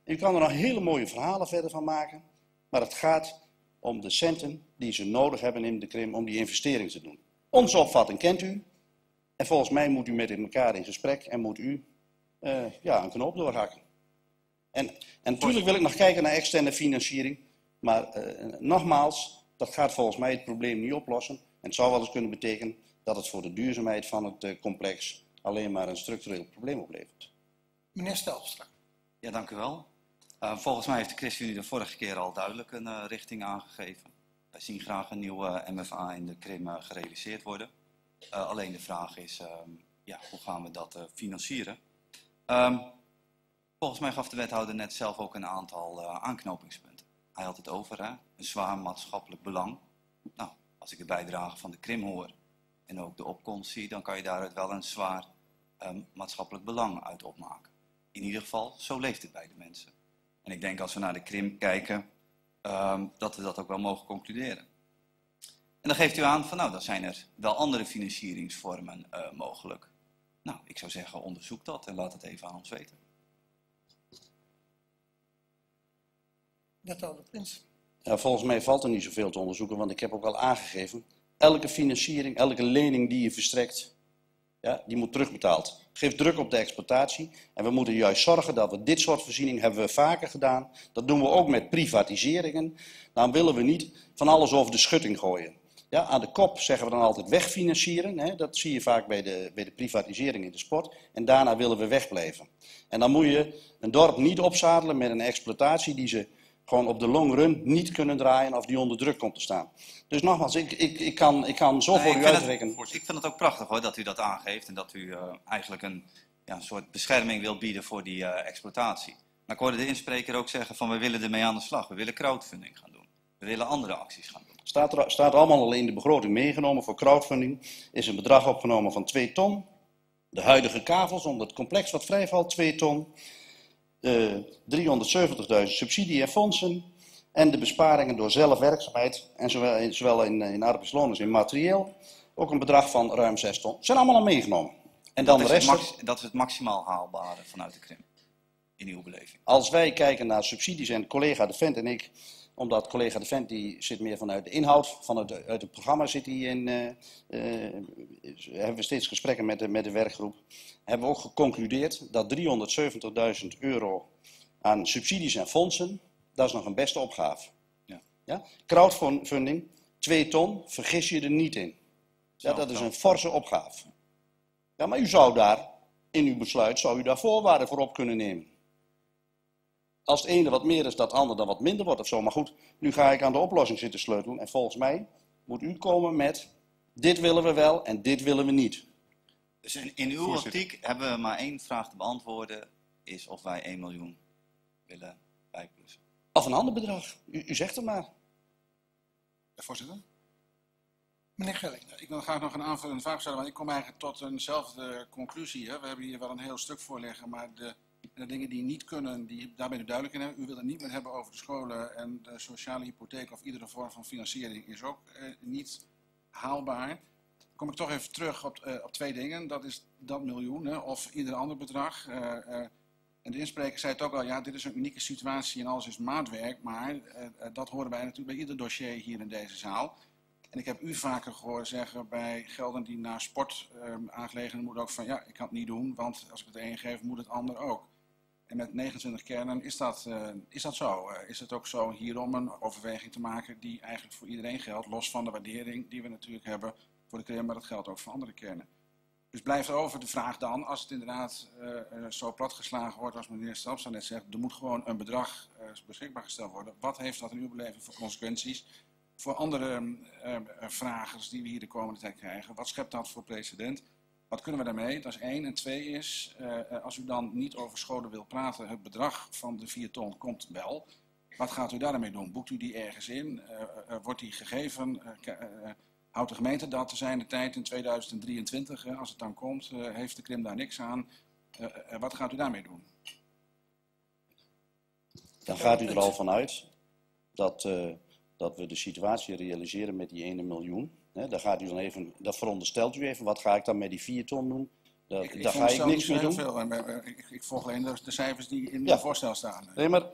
En u kan er nog hele mooie verhalen verder van maken, maar het gaat om de centen die ze nodig hebben in de Krim om die investering te doen. Onze opvatting kent u. En volgens mij moet u met elkaar in gesprek en moet u uh, ja, een knoop doorhakken. En, en natuurlijk wil ik nog kijken naar externe financiering. Maar eh, nogmaals, dat gaat volgens mij het probleem niet oplossen. En het zou wel eens kunnen betekenen dat het voor de duurzaamheid van het eh, complex alleen maar een structureel probleem oplevert. Meneer Stelpstra. Ja, dank u wel. Uh, volgens mij heeft de ChristenUnie de vorige keer al duidelijk een uh, richting aangegeven. Wij zien graag een nieuwe uh, M F A in de Krim uh, gerealiseerd worden. Uh, alleen de vraag is, uh, ja, hoe gaan we dat uh, financieren? Um, volgens mij gaf de wethouder net zelf ook een aantal uh, aanknopingspunten. Hij had het over, hè? Een zwaar maatschappelijk belang. Nou, als ik de bijdrage van de Krim hoor en ook de opkomst zie, dan kan je daaruit wel een zwaar um, maatschappelijk belang uit opmaken. In ieder geval, zo leeft het bij de mensen. En ik denk als we naar de Krim kijken, um, dat we dat ook wel mogen concluderen. En dan geeft u aan van, nou, dan zijn er wel andere financieringsvormen uh, mogelijk. Nou, ik zou zeggen, onderzoek dat en laat het even aan ons weten. Ja, volgens mij valt er niet zoveel te onderzoeken, want ik heb ook al aangegeven, elke financiering, elke lening die je verstrekt, ja, die moet terugbetaald. Geeft druk op de exploitatie en we moeten juist zorgen dat we dit soort voorzieningen hebben we vaker gedaan. Dat doen we ook met privatiseringen. Dan willen we niet van alles over de schutting gooien. Ja, aan de kop zeggen we dan altijd wegfinancieren. Hè? Dat zie je vaak bij de, bij de privatisering in de sport. En daarna willen we wegblijven. En dan moet je een dorp niet opzadelen met een exploitatie die ze gewoon op de long run niet kunnen draaien of die onder druk komt te staan. Dus nogmaals, ik, ik, ik, kan, ik kan zo nee, voor u uitrekenen. Het, ik vind het ook prachtig hoor, dat u dat aangeeft en dat u uh, eigenlijk een, ja, een soort bescherming wil bieden voor die uh, exploitatie. Maar ik hoorde de inspreker ook zeggen van we willen ermee aan de slag. We willen crowdfunding gaan doen. We willen andere acties gaan doen. Staat, er, staat allemaal al in de begroting meegenomen. Voor crowdfunding is een bedrag opgenomen van twee ton. De huidige kavels om het complex wat vrijvalt, twee ton. Uh, driehonderdzeventigduizend subsidie en fondsen en de besparingen door zelfwerkzaamheid en zowel in, zowel in, in arbeidsloon als in materieel ook een bedrag van ruim zes ton. Zijn allemaal al meegenomen. En dan dat, de rest is dat is het maximaal haalbare vanuit de Krim, in uw beleving. Als wij kijken naar subsidies en collega De Vent en ik, omdat collega De Vent die zit meer vanuit de inhoud, vanuit uit het programma zit hij in, uh, uh, hebben we steeds gesprekken met de, met de werkgroep. Hebben we ook geconcludeerd dat driehonderdzeventigduizend euro aan subsidies en fondsen, dat is nog een beste opgave. Ja. Ja? Crowdfunding, twee ton, vergis je er niet in. Ja, dat is een forse opgave. Ja, maar u zou daar, in uw besluit, zou u daar voorwaarden voor op kunnen nemen. Als het ene wat meer is, dat ander dan wat minder wordt of zo. Maar goed, nu ga ik aan de oplossing zitten sleutelen. En volgens mij moet u komen met, dit willen we wel en dit willen we niet. Dus in, in uw optiek hebben we maar één vraag te beantwoorden, is of wij één miljoen willen bijplussen. Of een ander bedrag. U, u zegt het maar. Ja, voorzitter. Meneer Gelling. Ik wil graag nog een aanvullende vraag stellen, want ik kom eigenlijk tot eenzelfde conclusie. Hè. We hebben hier wel een heel stuk voor liggen, maar de, de dingen die niet kunnen, die, daar bent u duidelijk in. Hè. U wil het niet meer hebben over de scholen en de sociale hypotheek of iedere vorm van financiering is ook eh, niet haalbaar. Kom ik toch even terug op, uh, op twee dingen. Dat is dat miljoen hè, of ieder ander bedrag. Uh, uh, En de inspreker zei het ook al, ja, dit is een unieke situatie en alles is maatwerk, maar uh, dat horen wij natuurlijk bij ieder dossier hier in deze zaal. En ik heb u vaker gehoord zeggen bij gelden die naar sport uh, aangelegen moet ook van, ja, ik kan het niet doen, want als ik het een geef, moet het ander ook. En met negenentwintig kernen is dat, uh, is dat zo. Uh, is het ook zo hier om een overweging te maken die eigenlijk voor iedereen geldt, los van de waardering die we natuurlijk hebben voor de kern, maar dat geldt ook voor andere kernen. Dus blijft over de vraag dan, als het inderdaad uh, zo platgeslagen wordt als meneer Stelpstra net zegt, er moet gewoon een bedrag uh, beschikbaar gesteld worden. Wat heeft dat in uw beleving voor consequenties voor andere uh, vragers die we hier de komende tijd krijgen? Wat schept dat voor precedent? Wat kunnen we daarmee? Dat is één. En twee is, uh, als u dan niet over scholen wil praten, het bedrag van de vier ton komt wel. Wat gaat u daarmee doen? Boekt u die ergens in? Uh, uh, wordt die gegeven? Uh, uh, Houdt de gemeente dat te zijn de tijd in tweeduizend drieëntwintig, als het dan komt, heeft de Krim daar niks aan. Wat gaat u daarmee doen? Dan gaat u er al vanuit dat, uh, dat we de situatie realiseren met die ene miljoen. He, daar gaat u dan even, dat veronderstelt u even, wat ga ik dan met die vier ton doen? Dat, ik, ik daar ga ik niks mee doen. Veel, ik, ik volg alleen de, de cijfers die in ja. de voorstel staan. Nee, maar...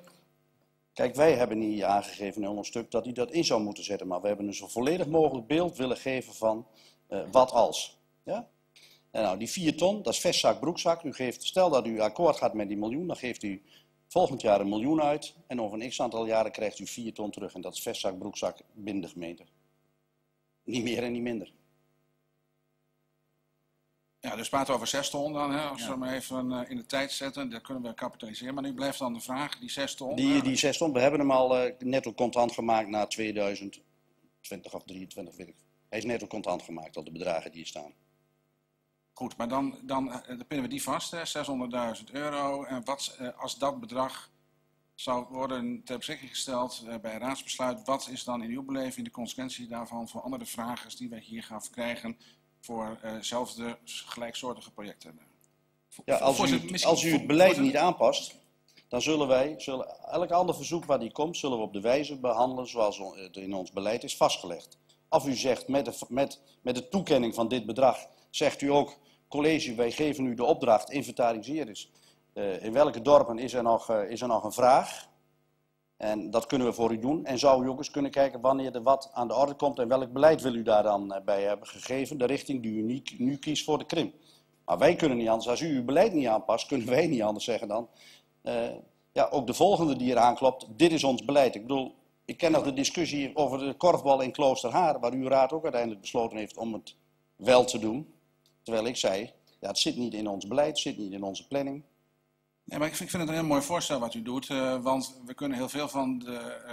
Kijk, wij hebben niet aangegeven in ons stuk dat u dat in zou moeten zetten. Maar we hebben een zo volledig mogelijk beeld willen geven van uh, wat als. Ja? En nou, die vier ton, dat is vestzak, broekzak. U geeft, stel dat u akkoord gaat met die miljoen, dan geeft u volgend jaar een miljoen uit. En over een x-aantal jaren krijgt u vier ton terug. En dat is vestzak, broekzak binnen de gemeente. Niet meer en niet minder. Ja, dus praten we over zes ton dan, hè? Als ja. we hem even uh, in de tijd zetten, dan kunnen we kapitaliseren. Maar nu blijft dan de vraag, die zes ton... Die, uh, die zes ton, we hebben hem al uh, netto contant gemaakt na tweeduizend twintig of drieëntwintig, weet ik. Hij is netto contant gemaakt, al de bedragen die hier staan. Goed, maar dan, dan, uh, dan pinnen we die vast, zeshonderdduizend euro. En wat uh, als dat bedrag zou worden ter beschikking gesteld uh, bij een raadsbesluit, wat is dan in uw beleving de consequentie daarvan voor andere vragers die wij hier gaan verkrijgen... voor uh, zelfde gelijksoortige projecten. Ja, als u, als u het beleid niet aanpast, dan zullen wij, zullen, elk ander verzoek waar die komt, zullen we op de wijze behandelen zoals het in ons beleid is vastgelegd. Of u zegt, met de, met, met de toekenning van dit bedrag, zegt u ook, college, wij geven u de opdracht, inventariseer eens. Uh, in welke dorpen is er, nog, uh, is er nog een vraag? En dat kunnen we voor u doen. En zou u ook eens kunnen kijken wanneer er wat aan de orde komt en welk beleid wil u daar dan bij hebben gegeven. De richting die u nu kiest voor de Krim. Maar wij kunnen niet anders. Als u uw beleid niet aanpast, kunnen wij niet anders zeggen dan. Uh, ja, ook de volgende die hier aanklopt, dit is ons beleid. Ik bedoel, ik ken nog de discussie hier over de korfbal in Kloosterhaar, waar uw raad ook uiteindelijk besloten heeft om het wel te doen. Terwijl ik zei, ja, het zit niet in ons beleid, het zit niet in onze planning. Nee, maar ik vind, ik vind het een heel mooi voorstel wat u doet, uh, want we kunnen heel veel van de, uh,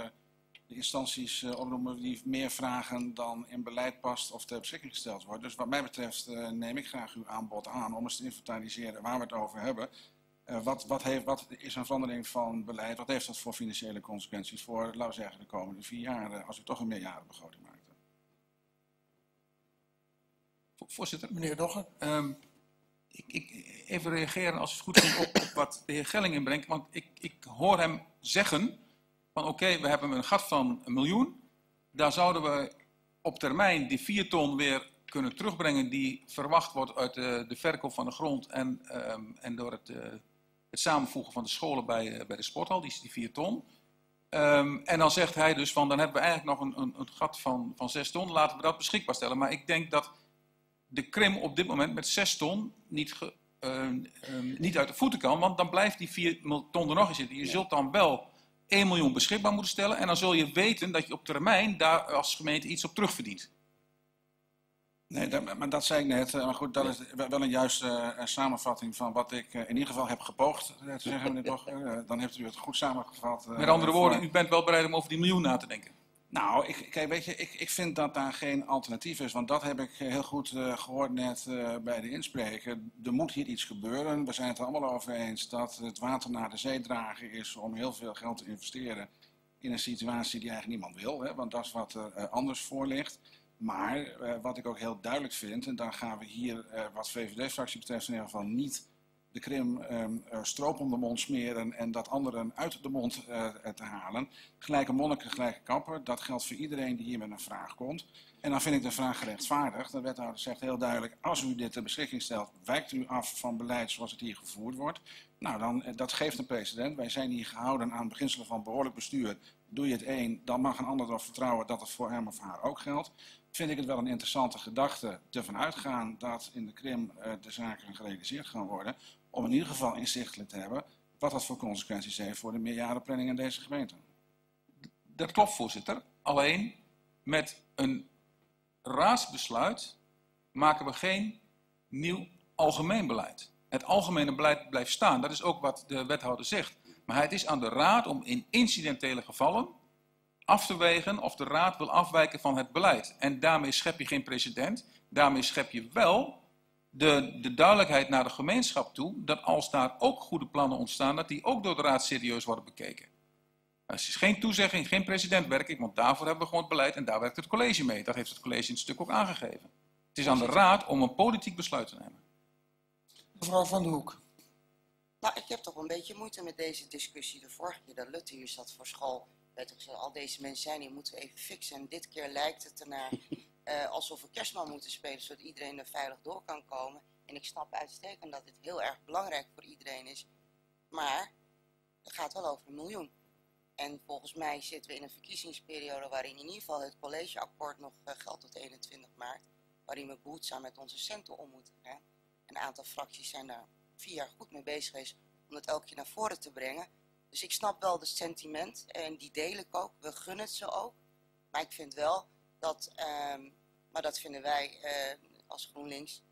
de instanties uh, opnoemen die meer vragen dan in beleid past of ter beschikking gesteld wordt. Dus wat mij betreft uh, neem ik graag uw aanbod aan om eens te inventariseren waar we het over hebben. Uh, wat, wat, heeft, wat is een verandering van beleid, wat heeft dat voor financiële consequenties voor, laten we zeggen, de komende vier jaar, uh, als u toch een meerjarenbegroting maakt? Voorzitter, meneer Dogger. Um... Ik, ik, even reageren als het goed is op, op wat de heer Gelling inbrengt. Want ik, ik hoor hem zeggen van oké, okay, we hebben een gat van een miljoen. Daar zouden we op termijn die vier ton weer kunnen terugbrengen die verwacht wordt uit de, de verkoop van de grond. En, um, en door het, uh, het samenvoegen van de scholen bij, uh, bij de sporthal, die is die vier ton. Um, en dan zegt hij dus van dan hebben we eigenlijk nog een, een, een gat van, van zes ton. Laten we dat beschikbaar stellen. Maar ik denk dat... de Krim op dit moment met zes ton niet, ge, uh, uh, niet uit de voeten kan, want dan blijft die vier ton er nog in zitten. Je zult dan wel één miljoen beschikbaar moeten stellen en dan zul je weten dat je op termijn daar als gemeente iets op terugverdient. Nee, dat, maar dat zei ik net. Maar goed, dat is wel een juiste uh, samenvatting van wat ik uh, in ieder geval heb gepoogd uh, te zeggen, meneer Dogger. Uh, dan hebt u het goed samengevat. Uh, met andere woorden, voor... u bent wel bereid om over die miljoen na te denken. Nou, ik, kijk, weet je, ik, ik vind dat daar geen alternatief is, want dat heb ik heel goed uh, gehoord net uh, bij de inspreker. Er moet hier iets gebeuren. We zijn het er allemaal over eens dat het water naar de zee dragen is om heel veel geld te investeren in een situatie die eigenlijk niemand wil, hè, want dat is wat er uh, anders voor ligt. Maar uh, wat ik ook heel duidelijk vind, en daar gaan we hier uh, wat V V D-fractie betreft in ieder geval niet de Krim um, stroop om de mond smeren en dat anderen uit de mond uh, te halen. Gelijke monniken, gelijke kappen. Dat geldt voor iedereen die hier met een vraag komt. En dan vind ik de vraag gerechtvaardigd. De wethouder zegt heel duidelijk, als u dit ter beschikking stelt, wijkt u af van beleid zoals het hier gevoerd wordt. Nou, dan, dat geeft een precedent. Wij zijn hier gehouden aan beginselen van behoorlijk bestuur. Doe je het een, dan mag een ander erop vertrouwen dat het voor hem of haar ook geldt. Vind ik het wel een interessante gedachte ervan uitgaan dat in de Krim uh, de zaken gerealiseerd gaan worden. Om in ieder geval inzichtelijk te hebben wat dat voor consequenties heeft voor de meerjarenplanning in deze gemeente. Dat klopt, voorzitter. Alleen met een raadsbesluit maken we geen nieuw algemeen beleid. Het algemene beleid blijft staan. Dat is ook wat de wethouder zegt. Maar het is aan de raad om in incidentele gevallen af te wegen of de raad wil afwijken van het beleid. En daarmee schep je geen precedent. Daarmee schep je wel de, de duidelijkheid naar de gemeenschap toe, dat als daar ook goede plannen ontstaan, dat die ook door de raad serieus worden bekeken. Het is geen toezegging, geen precedentwerking, want daarvoor hebben we gewoon het beleid en daar werkt het college mee. Dat heeft het college in het stuk ook aangegeven. Het is aan de raad om een politiek besluit te nemen. Mevrouw van den Hoek. Nou, ik heb toch een beetje moeite met deze discussie. De vorige keer dat Lutten hier zat voor school, werd er gezegd, al deze mensen zijn hier, moeten we even fixen. En dit keer lijkt het ernaar uh, alsof we kerstman moeten spelen, zodat iedereen er veilig door kan komen. En ik snap uitstekend dat dit heel erg belangrijk voor iedereen is. Maar het gaat wel over een miljoen. En volgens mij zitten we in een verkiezingsperiode waarin in ieder geval het collegeakkoord nog uh, geldt tot eenentwintig maart. Waarin we behoedzaam met onze centen om moeten gaan. Een aantal fracties zijn daar vier jaar goed mee bezig geweest om dat elke keer naar voren te brengen. Dus ik snap wel het sentiment en die deel ik ook. We gunnen het ze ook. Maar ik vind wel dat, um, maar dat vinden wij uh, als GroenLinks,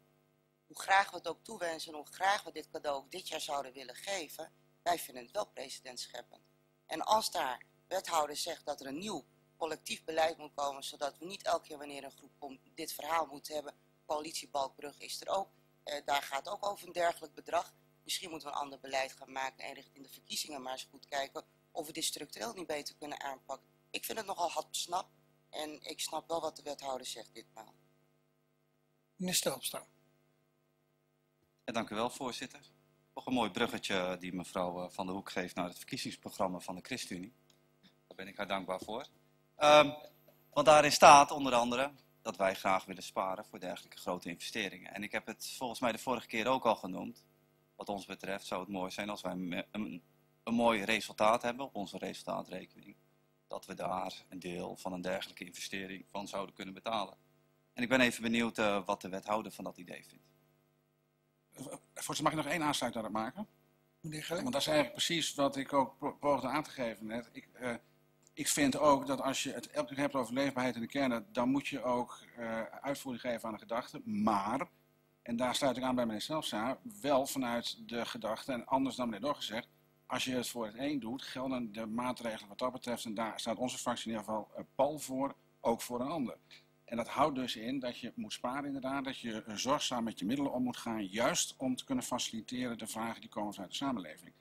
hoe graag we het ook toewensen en hoe graag we dit cadeau ook dit jaar zouden willen geven, wij vinden het wel precedentscheppend. En als daar wethouder zegt dat er een nieuw collectief beleid moet komen, zodat we niet elke keer wanneer een groep komt dit verhaal moeten hebben, coalitie Balkbrug is er ook. Uh, daar gaat ook over een dergelijk bedrag. Misschien moeten we een ander beleid gaan maken en richting de verkiezingen maar eens goed kijken of we dit structureel niet beter kunnen aanpakken. Ik vind het nogal hapsnap en ik snap wel wat de wethouder zegt ditmaal. Meneer Stelpstra. Ja, dank u wel, voorzitter. Nog een mooi bruggetje die mevrouw Van den Hoek geeft naar het verkiezingsprogramma van de ChristenUnie. Daar ben ik haar dankbaar voor. Um, want daarin staat onder andere dat wij graag willen sparen voor dergelijke grote investeringen. En ik heb het volgens mij de vorige keer ook al genoemd. Wat ons betreft zou het mooi zijn als wij een, een, een mooi resultaat hebben op onze resultaatrekening. Dat we daar een deel van een dergelijke investering van zouden kunnen betalen. En ik ben even benieuwd uh, wat de wethouder van dat idee vindt. Voorzitter, mag ik nog één aansluit daarop maken? Meneer Gelling? Want dat is eigenlijk precies wat ik ook poogde aan te geven net. Ik, uh, Ik vind ook dat als je het hebt over leefbaarheid in de kernen, dan moet je ook uh, uitvoering geven aan de gedachte. Maar, en daar sluit ik aan bij meneer Stelpstra, wel vanuit de gedachte, en anders dan meneer Dogger zegt, als je het voor het een doet, gelden de maatregelen wat dat betreft, en daar staat onze fractie in ieder geval uh, pal voor, ook voor een ander. En dat houdt dus in dat je moet sparen inderdaad, dat je zorgzaam met je middelen om moet gaan, juist om te kunnen faciliteren de vragen die komen vanuit de samenleving.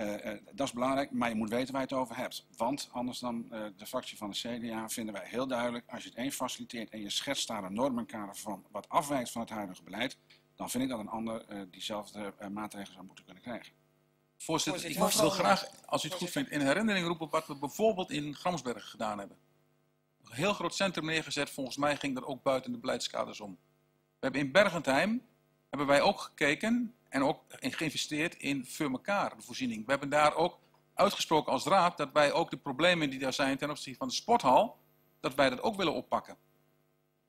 Uh, uh, dat is belangrijk, maar je moet weten waar je het over hebt. Want anders dan uh, de fractie van de C D A vinden wij heel duidelijk, als je het een faciliteert en je schetst daar een normenkader van wat afwijkt van het huidige beleid, dan vind ik dat een ander uh, diezelfde uh, maatregelen zou moeten kunnen krijgen. Voorzitter, Voorzitter ik wil graag, als u het goed vindt, in herinnering roepen wat we bijvoorbeeld in Gramsberg gedaan hebben. Een heel groot centrum neergezet, volgens mij ging er ook buiten de beleidskaders om. We hebben in Bergentheim, hebben wij ook gekeken en ook geïnvesteerd in voor elkaar de voorziening. We hebben daar ook uitgesproken als raad dat wij ook de problemen die daar zijn ten opzichte van de sporthal, dat wij dat ook willen oppakken.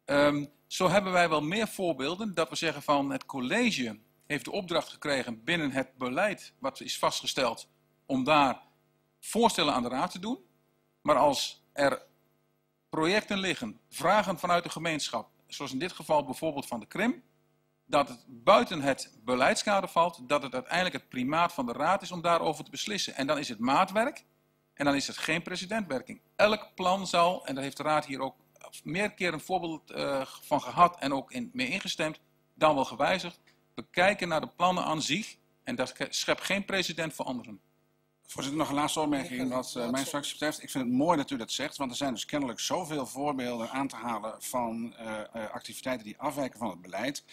Um, zo hebben wij wel meer voorbeelden dat we zeggen van het college heeft de opdracht gekregen binnen het beleid wat is vastgesteld om daar voorstellen aan de raad te doen. Maar als er projecten liggen, vragen vanuit de gemeenschap, zoals in dit geval bijvoorbeeld van de Krim, dat het buiten het beleidskader valt, dat het uiteindelijk het primaat van de raad is om daarover te beslissen. En dan is het maatwerk en dan is het geen precedentwerking. Elk plan zal, en daar heeft de raad hier ook meer keer een voorbeeld uh, van gehad en ook in, mee ingestemd, dan wel gewijzigd, we kijken naar de plannen aan zich en dat schept geen precedent voor anderen. Voorzitter, nog een laatste opmerking wat uh, mijn fractie betreft. Ik vind het mooi dat u dat zegt, want er zijn dus kennelijk zoveel voorbeelden aan te halen van uh, activiteiten die afwijken van het beleid,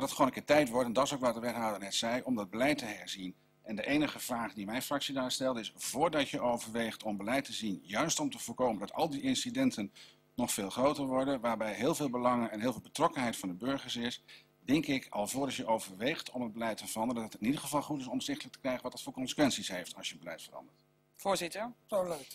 dat het gewoon een keer tijd wordt, en dat is ook wat de wethouder net zei, om dat beleid te herzien. En de enige vraag die mijn fractie daar stelde is, voordat je overweegt om beleid te zien, juist om te voorkomen dat al die incidenten nog veel groter worden, waarbij heel veel belangen en heel veel betrokkenheid van de burgers is, denk ik, al voordat je overweegt om het beleid te veranderen, dat het in ieder geval goed is om zichtbaar te krijgen wat dat voor consequenties heeft als je beleid verandert. Voorzitter. Zo leuk.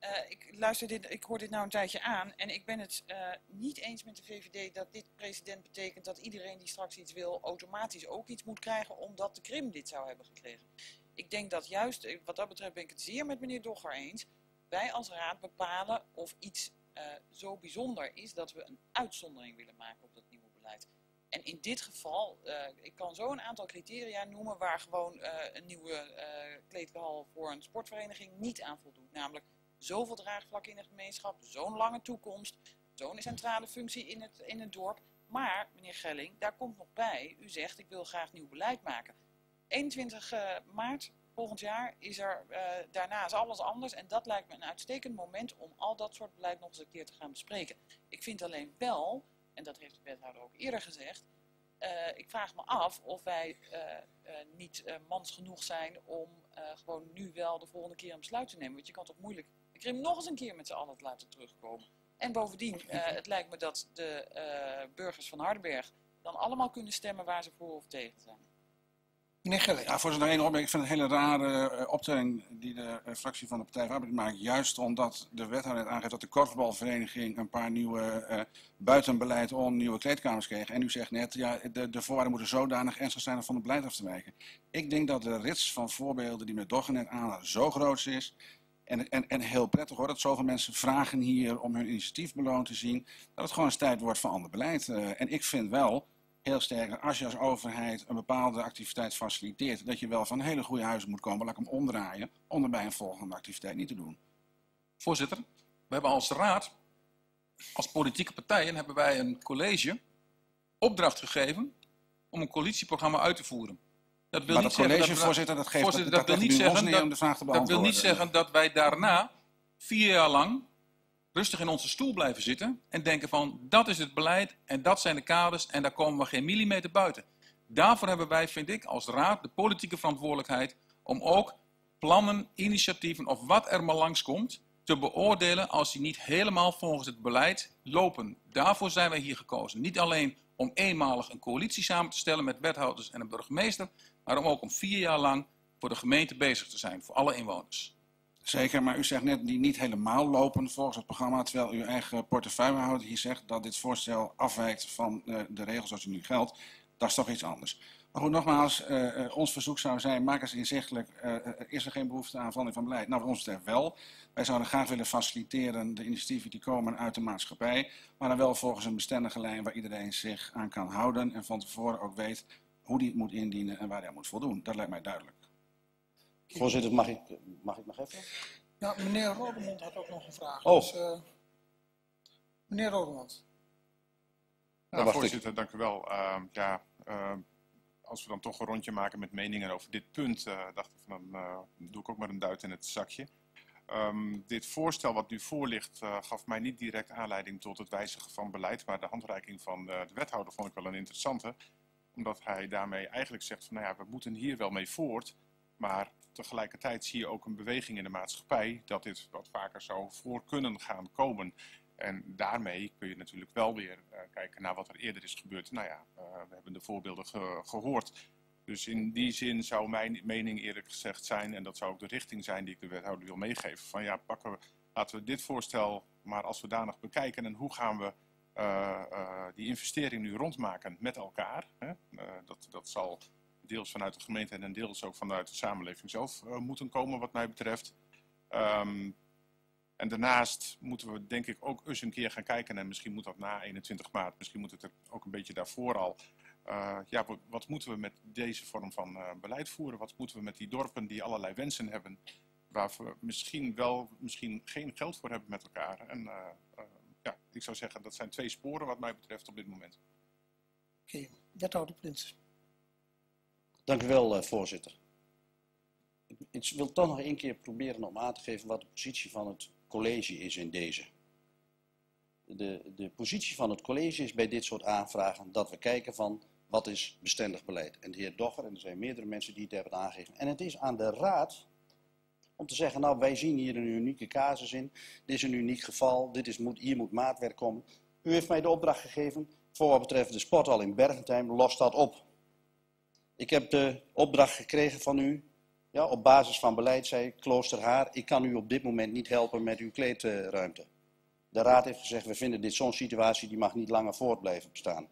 Uh, ik, luister dit, ik hoor dit nou een tijdje aan en ik ben het uh, niet eens met de V V D dat dit precedent betekent dat iedereen die straks iets wil automatisch ook iets moet krijgen omdat de Krim dit zou hebben gekregen. Ik denk dat juist, wat dat betreft ben ik het zeer met meneer Dogger eens, wij als raad bepalen of iets uh, zo bijzonder is dat we een uitzondering willen maken op dat nieuwe beleid. En in dit geval, uh, ik kan zo een aantal criteria noemen waar gewoon uh, een nieuwe uh, kleedhal voor een sportvereniging niet aan voldoet, namelijk zoveel draagvlak in de gemeenschap, zo'n lange toekomst, zo'n centrale functie in het, in het dorp. Maar, meneer Gelling, daar komt nog bij. U zegt, ik wil graag nieuw beleid maken. eenentwintig maart volgend jaar is er, uh, daarna is alles anders. En dat lijkt me een uitstekend moment om al dat soort beleid nog eens een keer te gaan bespreken. Ik vind alleen wel, en dat heeft de wethouder ook eerder gezegd, uh, ik vraag me af of wij uh, uh, niet uh, mans genoeg zijn om uh, gewoon nu wel de volgende keer een besluit te nemen. Want je kan toch moeilijk de Krim nog eens een keer met z'n allen laten terugkomen. En bovendien, uh, het lijkt me dat de uh, burgers van Hardenberg dan allemaal kunnen stemmen waar ze voor of tegen zijn. Meneer Gelling. Ja, voorzitter, nog één opmerking. Ik vind het een hele rare uh, opstelling die de uh, fractie van de Partij van Arbeid maakt. Juist omdat de wethouder aangeeft dat de korfbalvereniging een paar nieuwe uh, buitenbeleid om nieuwe kleedkamers kreeg. En u zegt net, ja, de, de voorwaarden moeten zodanig ernstig zijn om van het beleid af te wijken. Ik denk dat de rits van voorbeelden die meneer Dogger net aanhaalt zo groot is. En, en, en heel prettig hoor, dat zoveel mensen vragen hier om hun initiatief beloond te zien, dat het gewoon eens tijd wordt voor ander beleid. Uh, en ik vind wel, heel sterk, als je als overheid een bepaalde activiteit faciliteert, dat je wel van hele goede huizen moet komen, laat ik hem omdraaien, om er bij een volgende activiteit niet te doen. Voorzitter, we hebben als raad, als politieke partijen, hebben wij een college opdracht gegeven om een coalitieprogramma uit te voeren. Dat wil niet zeggen dat wij daarna vier jaar lang rustig in onze stoel blijven zitten en denken van dat is het beleid en dat zijn de kaders en daar komen we geen millimeter buiten. Daarvoor hebben wij, vind ik, als raad de politieke verantwoordelijkheid om ook plannen, initiatieven of wat er maar langskomt te beoordelen als die niet helemaal volgens het beleid lopen. Daarvoor zijn wij hier gekozen. Niet alleen om eenmalig een coalitie samen te stellen met wethouders en een burgemeester, maar om ook om vier jaar lang voor de gemeente bezig te zijn, voor alle inwoners. Zeker, maar u zegt net die niet helemaal lopen volgens het programma, terwijl uw eigen portefeuillehouder hier zegt dat dit voorstel afwijkt van de regels zoals die nu geldt. Dat is toch iets anders. Maar goed, nogmaals, uh, uh, ons verzoek zou zijn, maak eens inzichtelijk, uh, uh, is er geen behoefte aan verandering van beleid? Nou, voor ons betreft wel. Wij zouden graag willen faciliteren de initiatieven die komen uit de maatschappij, maar dan wel volgens een bestendige lijn waar iedereen zich aan kan houden en van tevoren ook weet hoe die het moet indienen en waar hij aan moet voldoen. Dat lijkt mij duidelijk. Voorzitter, mag ik, mag ik nog even? Ja, meneer Rodemond had ook nog een vraag. Oh. Dus, uh, meneer Rodemond. Nou, nou, voorzitter, ik. dank u wel. Uh, ja, uh, als we dan toch een rondje maken met meningen over dit punt, uh, dacht ik van dan uh, doe ik ook maar een duit in het zakje. Um, dit voorstel wat nu voor ligt uh, gaf mij niet direct aanleiding tot het wijzigen van beleid, maar de handreiking van uh, de wethouder vond ik wel een interessante. Omdat hij daarmee eigenlijk zegt van nou ja, we moeten hier wel mee voort, maar tegelijkertijd zie je ook een beweging in de maatschappij dat dit wat vaker zou voor kunnen gaan komen. En daarmee kun je natuurlijk wel weer uh, kijken naar wat er eerder is gebeurd. Nou ja, uh, we hebben de voorbeelden ge gehoord. Dus in die zin zou mijn mening eerlijk gezegd zijn, en dat zou ook de richting zijn die ik de wethouder wil meegeven, van ja, pakken we, laten we dit voorstel maar als zodanig bekijken en hoe gaan we uh, uh, die investering nu rondmaken met elkaar. Hè? Uh, dat, dat zal deels vanuit de gemeente en deels ook vanuit de samenleving zelf uh, moeten komen wat mij betreft. Um, En daarnaast moeten we denk ik ook eens een keer gaan kijken, en misschien moet dat na eenentwintig maart, misschien moet het er ook een beetje daarvoor al. Uh, ja, wat moeten we met deze vorm van uh, beleid voeren? Wat moeten we met die dorpen die allerlei wensen hebben, waar we misschien wel, misschien geen geld voor hebben met elkaar? En uh, uh, ja, ik zou zeggen, dat zijn twee sporen wat mij betreft op dit moment. Oké, okay. Wethouder Prinsen. Dank u wel, uh, voorzitter. Ik wil toch nog één keer proberen om aan te geven wat de positie van het college is in deze. De, de positie van het college is bij dit soort aanvragen dat we kijken van wat is bestendig beleid? En de heer Dogger, en er zijn meerdere mensen die het hebben aangegeven. En het is aan de raad om te zeggen, nou wij zien hier een unieke casus in. Dit is een uniek geval, dit is, moet, hier moet maatwerk komen. U heeft mij de opdracht gegeven, voor wat betreft de sporthal in Bergentheim, los dat op. Ik heb de opdracht gekregen van u, ja, op basis van beleid, zei Kloosterhaar, ik kan u op dit moment niet helpen met uw kleedruimte. De raad heeft gezegd, we vinden dit zo'n situatie, die mag niet langer voort blijven bestaan.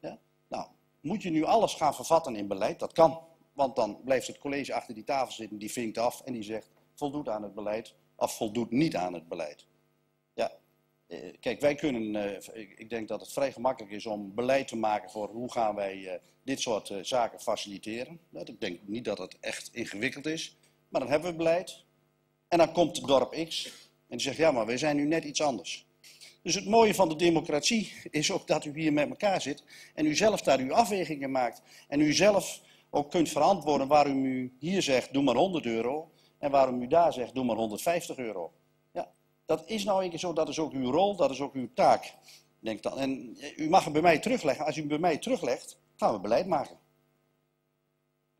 Ja? Nou, moet je nu alles gaan vervatten in beleid? Dat kan, want dan blijft het college achter die tafel zitten, die vinkt af en die zegt, voldoet aan het beleid of voldoet niet aan het beleid. Ja, eh, kijk, wij kunnen, eh, ik denk dat het vrij gemakkelijk is om beleid te maken voor hoe gaan wij eh, dit soort eh, zaken faciliteren. Dat, ik denk niet dat het echt ingewikkeld is, maar dan hebben we beleid en dan komt het dorp X en die zegt, ja maar wij zijn nu net iets anders. Dus het mooie van de democratie is ook dat u hier met elkaar zit en u zelf daar uw afwegingen maakt en u zelf ook kunt verantwoorden waarom u hier zegt, doe maar honderd euro. En waarom u daar zegt, doe maar honderdvijftig euro. Ja, dat is nou een keer zo, dat is ook uw rol, dat is ook uw taak. Denk dan. En u mag het bij mij terugleggen. Als u het bij mij teruglegt, gaan we beleid maken.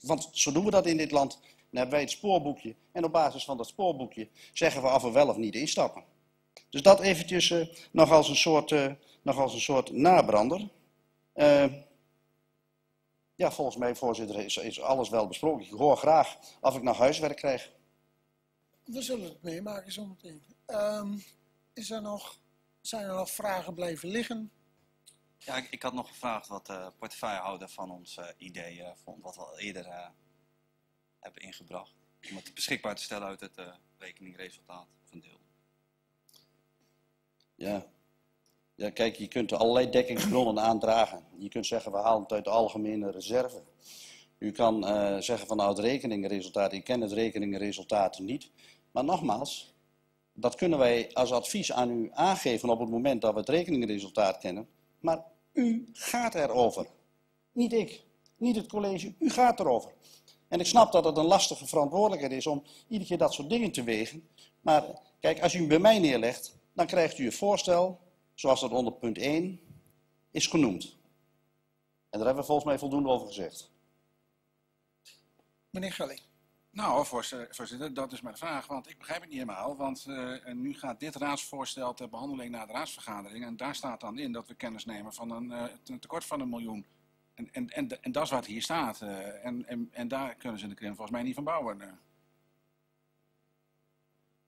Want zo doen we dat in dit land. Dan hebben wij het spoorboekje. En op basis van dat spoorboekje zeggen we of we wel of niet instappen. Dus dat eventjes uh, nog, als een soort, uh, nog als een soort nabrander. Uh, ja, volgens mij, voorzitter, is, is alles wel besproken. Ik hoor graag of ik nog huiswerk krijg. We zullen het meemaken zometeen. Um, is er nog, zijn er nog vragen blijven liggen? Ja, ik, ik had nog gevraagd wat de portefeuillehouder van ons uh, idee uh, vond, wat we al eerder uh, hebben ingebracht. Om het beschikbaar te stellen uit het uh, rekeningresultaat van deel. Ja. Ja, kijk, je kunt allerlei dekkingsbronnen aandragen. Je kunt zeggen, we halen het uit de algemene reserve. U kan uh, zeggen van nou het rekeningresultaat, ik ken het rekeningresultaat niet. Maar nogmaals, dat kunnen wij als advies aan u aangeven op het moment dat we het rekeningresultaat kennen. Maar u gaat erover. Niet ik, niet het college, u gaat erover. En ik snap dat het een lastige verantwoordelijkheid is om iedere keer dat soort dingen te wegen. Maar kijk, als u hem bij mij neerlegt, dan krijgt u het voorstel, zoals dat onder punt één is genoemd. En daar hebben we volgens mij voldoende over gezegd. Meneer Gelling. Nou, voorzitter, dat is mijn vraag, want ik begrijp het niet helemaal. Want uh, nu gaat dit raadsvoorstel ter behandeling na de raadsvergadering. En daar staat dan in dat we kennis nemen van een, uh, een tekort van een miljoen. En, en, en, en dat is wat hier staat. Uh, en, en, en daar kunnen ze in de Krim volgens mij niet van bouwen. Uh.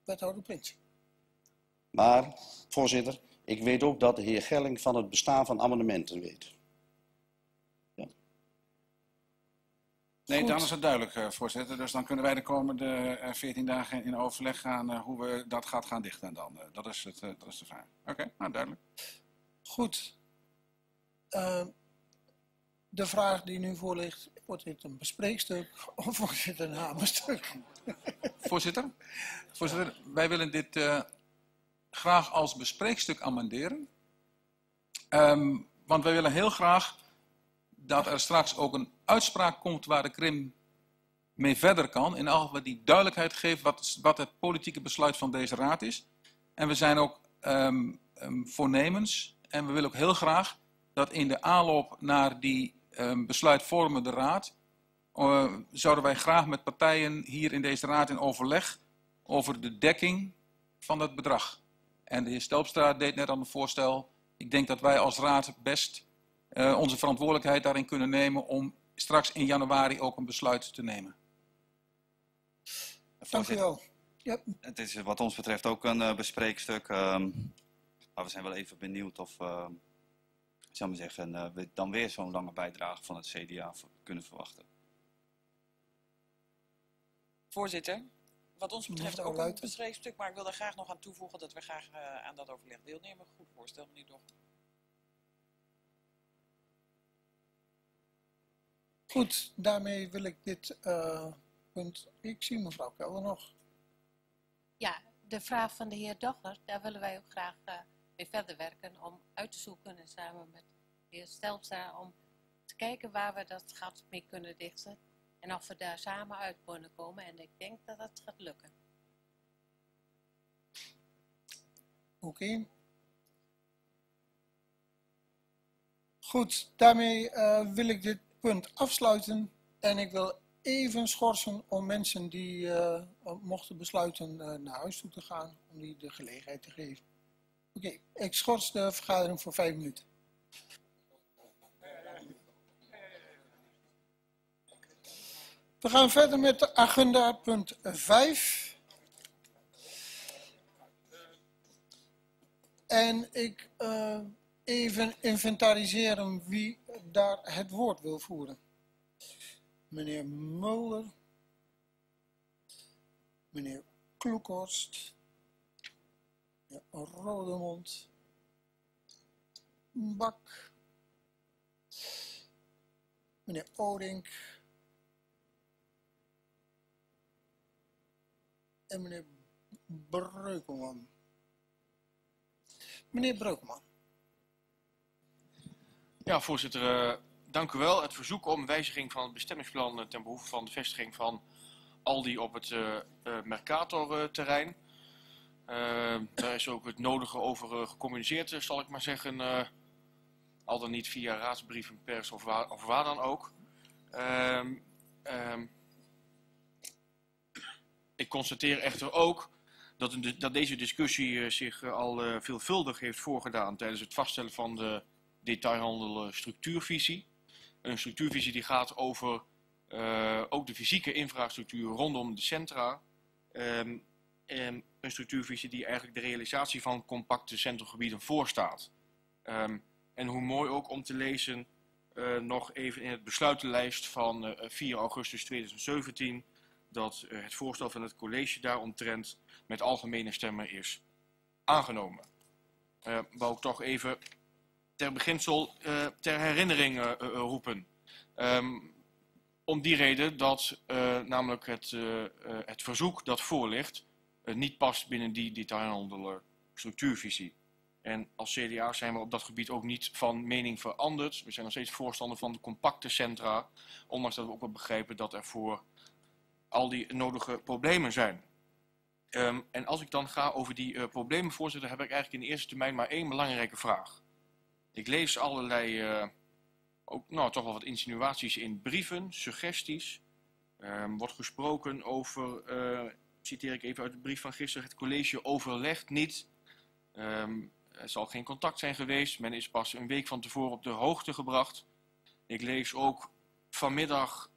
Dat houdt een puntje. Maar, voorzitter, ik weet ook dat de heer Gelling van het bestaan van amendementen weet. Nee, dan is het duidelijk, voorzitter. Dus dan kunnen wij de komende veertien dagen in overleg gaan hoe we dat gaat gaan dichten dan. Dat is, het, dat is de vraag. Oké, okay, nou duidelijk. Goed. Uh, de vraag die nu voor ligt, wordt dit een bespreekstuk of wordt dit een hamerstuk? Voorzitter, voorzitter wij willen dit uh, graag als bespreekstuk amenderen. Um, want wij willen heel graag dat er straks ook een uitspraak komt waar de Krim mee verder kan. In al wat die duidelijkheid geeft wat, wat het politieke besluit van deze raad is. En we zijn ook um, um, voornemens en we willen ook heel graag dat in de aanloop naar die um, besluitvormende raad uh, zouden wij graag met partijen hier in deze raad in overleg over de dekking van dat bedrag. En de heer Stelpstra deed net aan het voorstel. Ik denk dat wij als raad best uh, onze verantwoordelijkheid daarin kunnen nemen om straks in januari ook een besluit te nemen. Dank u wel. Yep. Het is wat ons betreft ook een uh, bespreekstuk. Um, maar we zijn wel even benieuwd of uh, zou maar zeggen, uh, we dan weer zo'n lange bijdrage van het C D A kunnen verwachten. Voorzitter, wat ons betreft ook een bespreekstuk. Maar ik wil daar graag nog aan toevoegen dat we graag uh, aan dat overleg deelnemen. Goed voorstel, meneer Dogger. Goed, daarmee wil ik dit uh, punt... Ik zie mevrouw Kelder nog. Ja, de vraag van de heer Dogger, daar willen wij ook graag uh, mee verder werken om uit te zoeken en samen met de heer Stelpstra om te kijken waar we dat gat mee kunnen dichten en of we daar samen uit kunnen komen. En ik denk dat dat gaat lukken. Oké. Okay. Goed, daarmee uh, wil ik dit punt afsluiten. En ik wil even schorsen om mensen die uh, mochten besluiten uh, naar huis toe te gaan, om die de gelegenheid te geven. Oké, okay, ik schors de vergadering voor vijf minuten. We gaan verder met de agenda punt vijf. En ik uh, even inventariseren wie daar het woord wil voeren. Meneer Mulder, meneer Kloekhorst, meneer Rodemond, Bak, meneer Odink en meneer Breukeman. Meneer Breukeman. Ja, voorzitter, uh, dank u wel. Het verzoek om wijziging van het bestemmingsplan uh, ten behoeve van de vestiging van Aldi op het uh, uh, Mercator-terrein. Uh, uh, daar is ook het nodige over uh, gecommuniceerd, uh, zal ik maar zeggen. Uh, al dan niet via raadsbrieven, pers of waar, of waar dan ook. Uh, uh, ik constateer echter ook dat, de, dat deze discussie uh, zich uh, al uh, veelvuldig heeft voorgedaan tijdens het vaststellen van de detailhandel structuurvisie. Een structuurvisie die gaat over uh, ook de fysieke infrastructuur rondom de centra. Um, en een structuurvisie die eigenlijk de realisatie van compacte centrumgebieden voorstaat. Um, en hoe mooi ook om te lezen, uh, nog even in het besluitenlijst van uh, vier augustus tweeduizend zeventien, dat uh, het voorstel van het college daaromtrent met algemene stemmen is aangenomen. Uh, wou ik toch even ter beginsel uh, ter herinnering uh, uh, roepen. Um, om die reden dat uh, namelijk het, uh, uh, het verzoek dat voor ligt uh, niet past binnen die detailhandel structuurvisie. En als C D A zijn we op dat gebied ook niet van mening veranderd. We zijn nog steeds voorstander van de compacte centra, ondanks dat we ook wel begrijpen dat er voor al die nodige problemen zijn. Um, en als ik dan ga over die uh, problemen, voorzitter, heb ik eigenlijk in de eerste termijn maar één belangrijke vraag. Ik lees allerlei, uh, ook, nou, toch wel wat insinuaties in brieven, suggesties. Er wordt gesproken over, uh, citeer ik even uit de brief van gisteren, het college overlegt niet. Um, er zal geen contact zijn geweest, men is pas een week van tevoren op de hoogte gebracht. Ik lees ook vanmiddag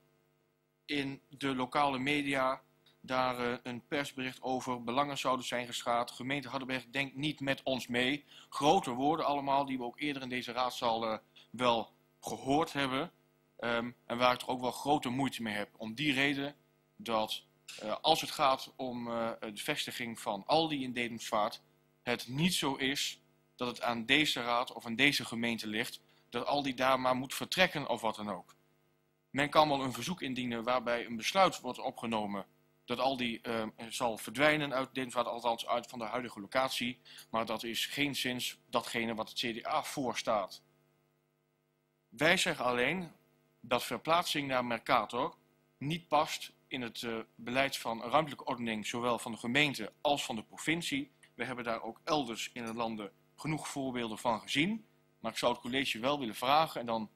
in de lokale media daar uh, een persbericht over belangen zouden zijn geschaad. Gemeente Hardenberg denkt niet met ons mee. Grote woorden allemaal die we ook eerder in deze raadzaal uh, wel gehoord hebben. Um, en waar ik toch ook wel grote moeite mee heb. Om die reden dat uh, als het gaat om uh, de vestiging van Aldi in Dedemsvaart, het niet zo is dat het aan deze raad of aan deze gemeente ligt, dat Aldi daar maar moet vertrekken of wat dan ook. Men kan wel een verzoek indienen waarbij een besluit wordt opgenomen dat Aldi uh, zal verdwijnen uit Dedemsvaart, althans uit van de huidige locatie. Maar dat is geenszins datgene wat het C D A voorstaat. Wij zeggen alleen dat verplaatsing naar Mercator niet past in het uh, beleid van ruimtelijke ordening, zowel van de gemeente als van de provincie. We hebben daar ook elders in de landen genoeg voorbeelden van gezien. Maar ik zou het college wel willen vragen, en dan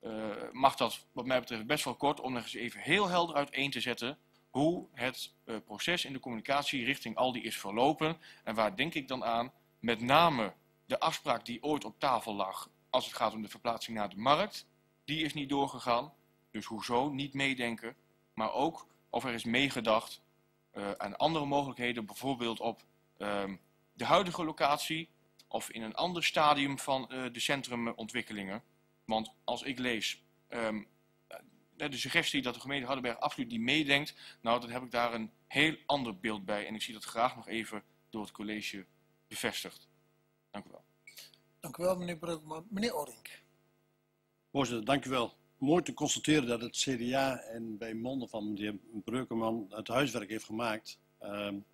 uh, mag dat wat mij betreft best wel kort, om nog eens even heel helder uiteen te zetten hoe het uh, proces in de communicatie richting Aldi is verlopen. En waar denk ik dan aan? Met name de afspraak die ooit op tafel lag als het gaat om de verplaatsing naar de markt. Die is niet doorgegaan. Dus hoezo niet meedenken. Maar ook of er is meegedacht uh, aan andere mogelijkheden. Bijvoorbeeld op uh, de huidige locatie of in een ander stadium van uh, de centrumontwikkelingen. Want als ik lees Um, de suggestie dat de gemeente Hardenberg absoluut niet meedenkt, nou dan heb ik daar een heel ander beeld bij. En ik zie dat graag nog even door het college bevestigd. Dank u wel. Dank u wel, meneer Breukeman. Meneer Odink. Voorzitter, dank u wel. Mooi te constateren dat het C D A en bij monden van meneer Breukeman het huiswerk heeft gemaakt. Um,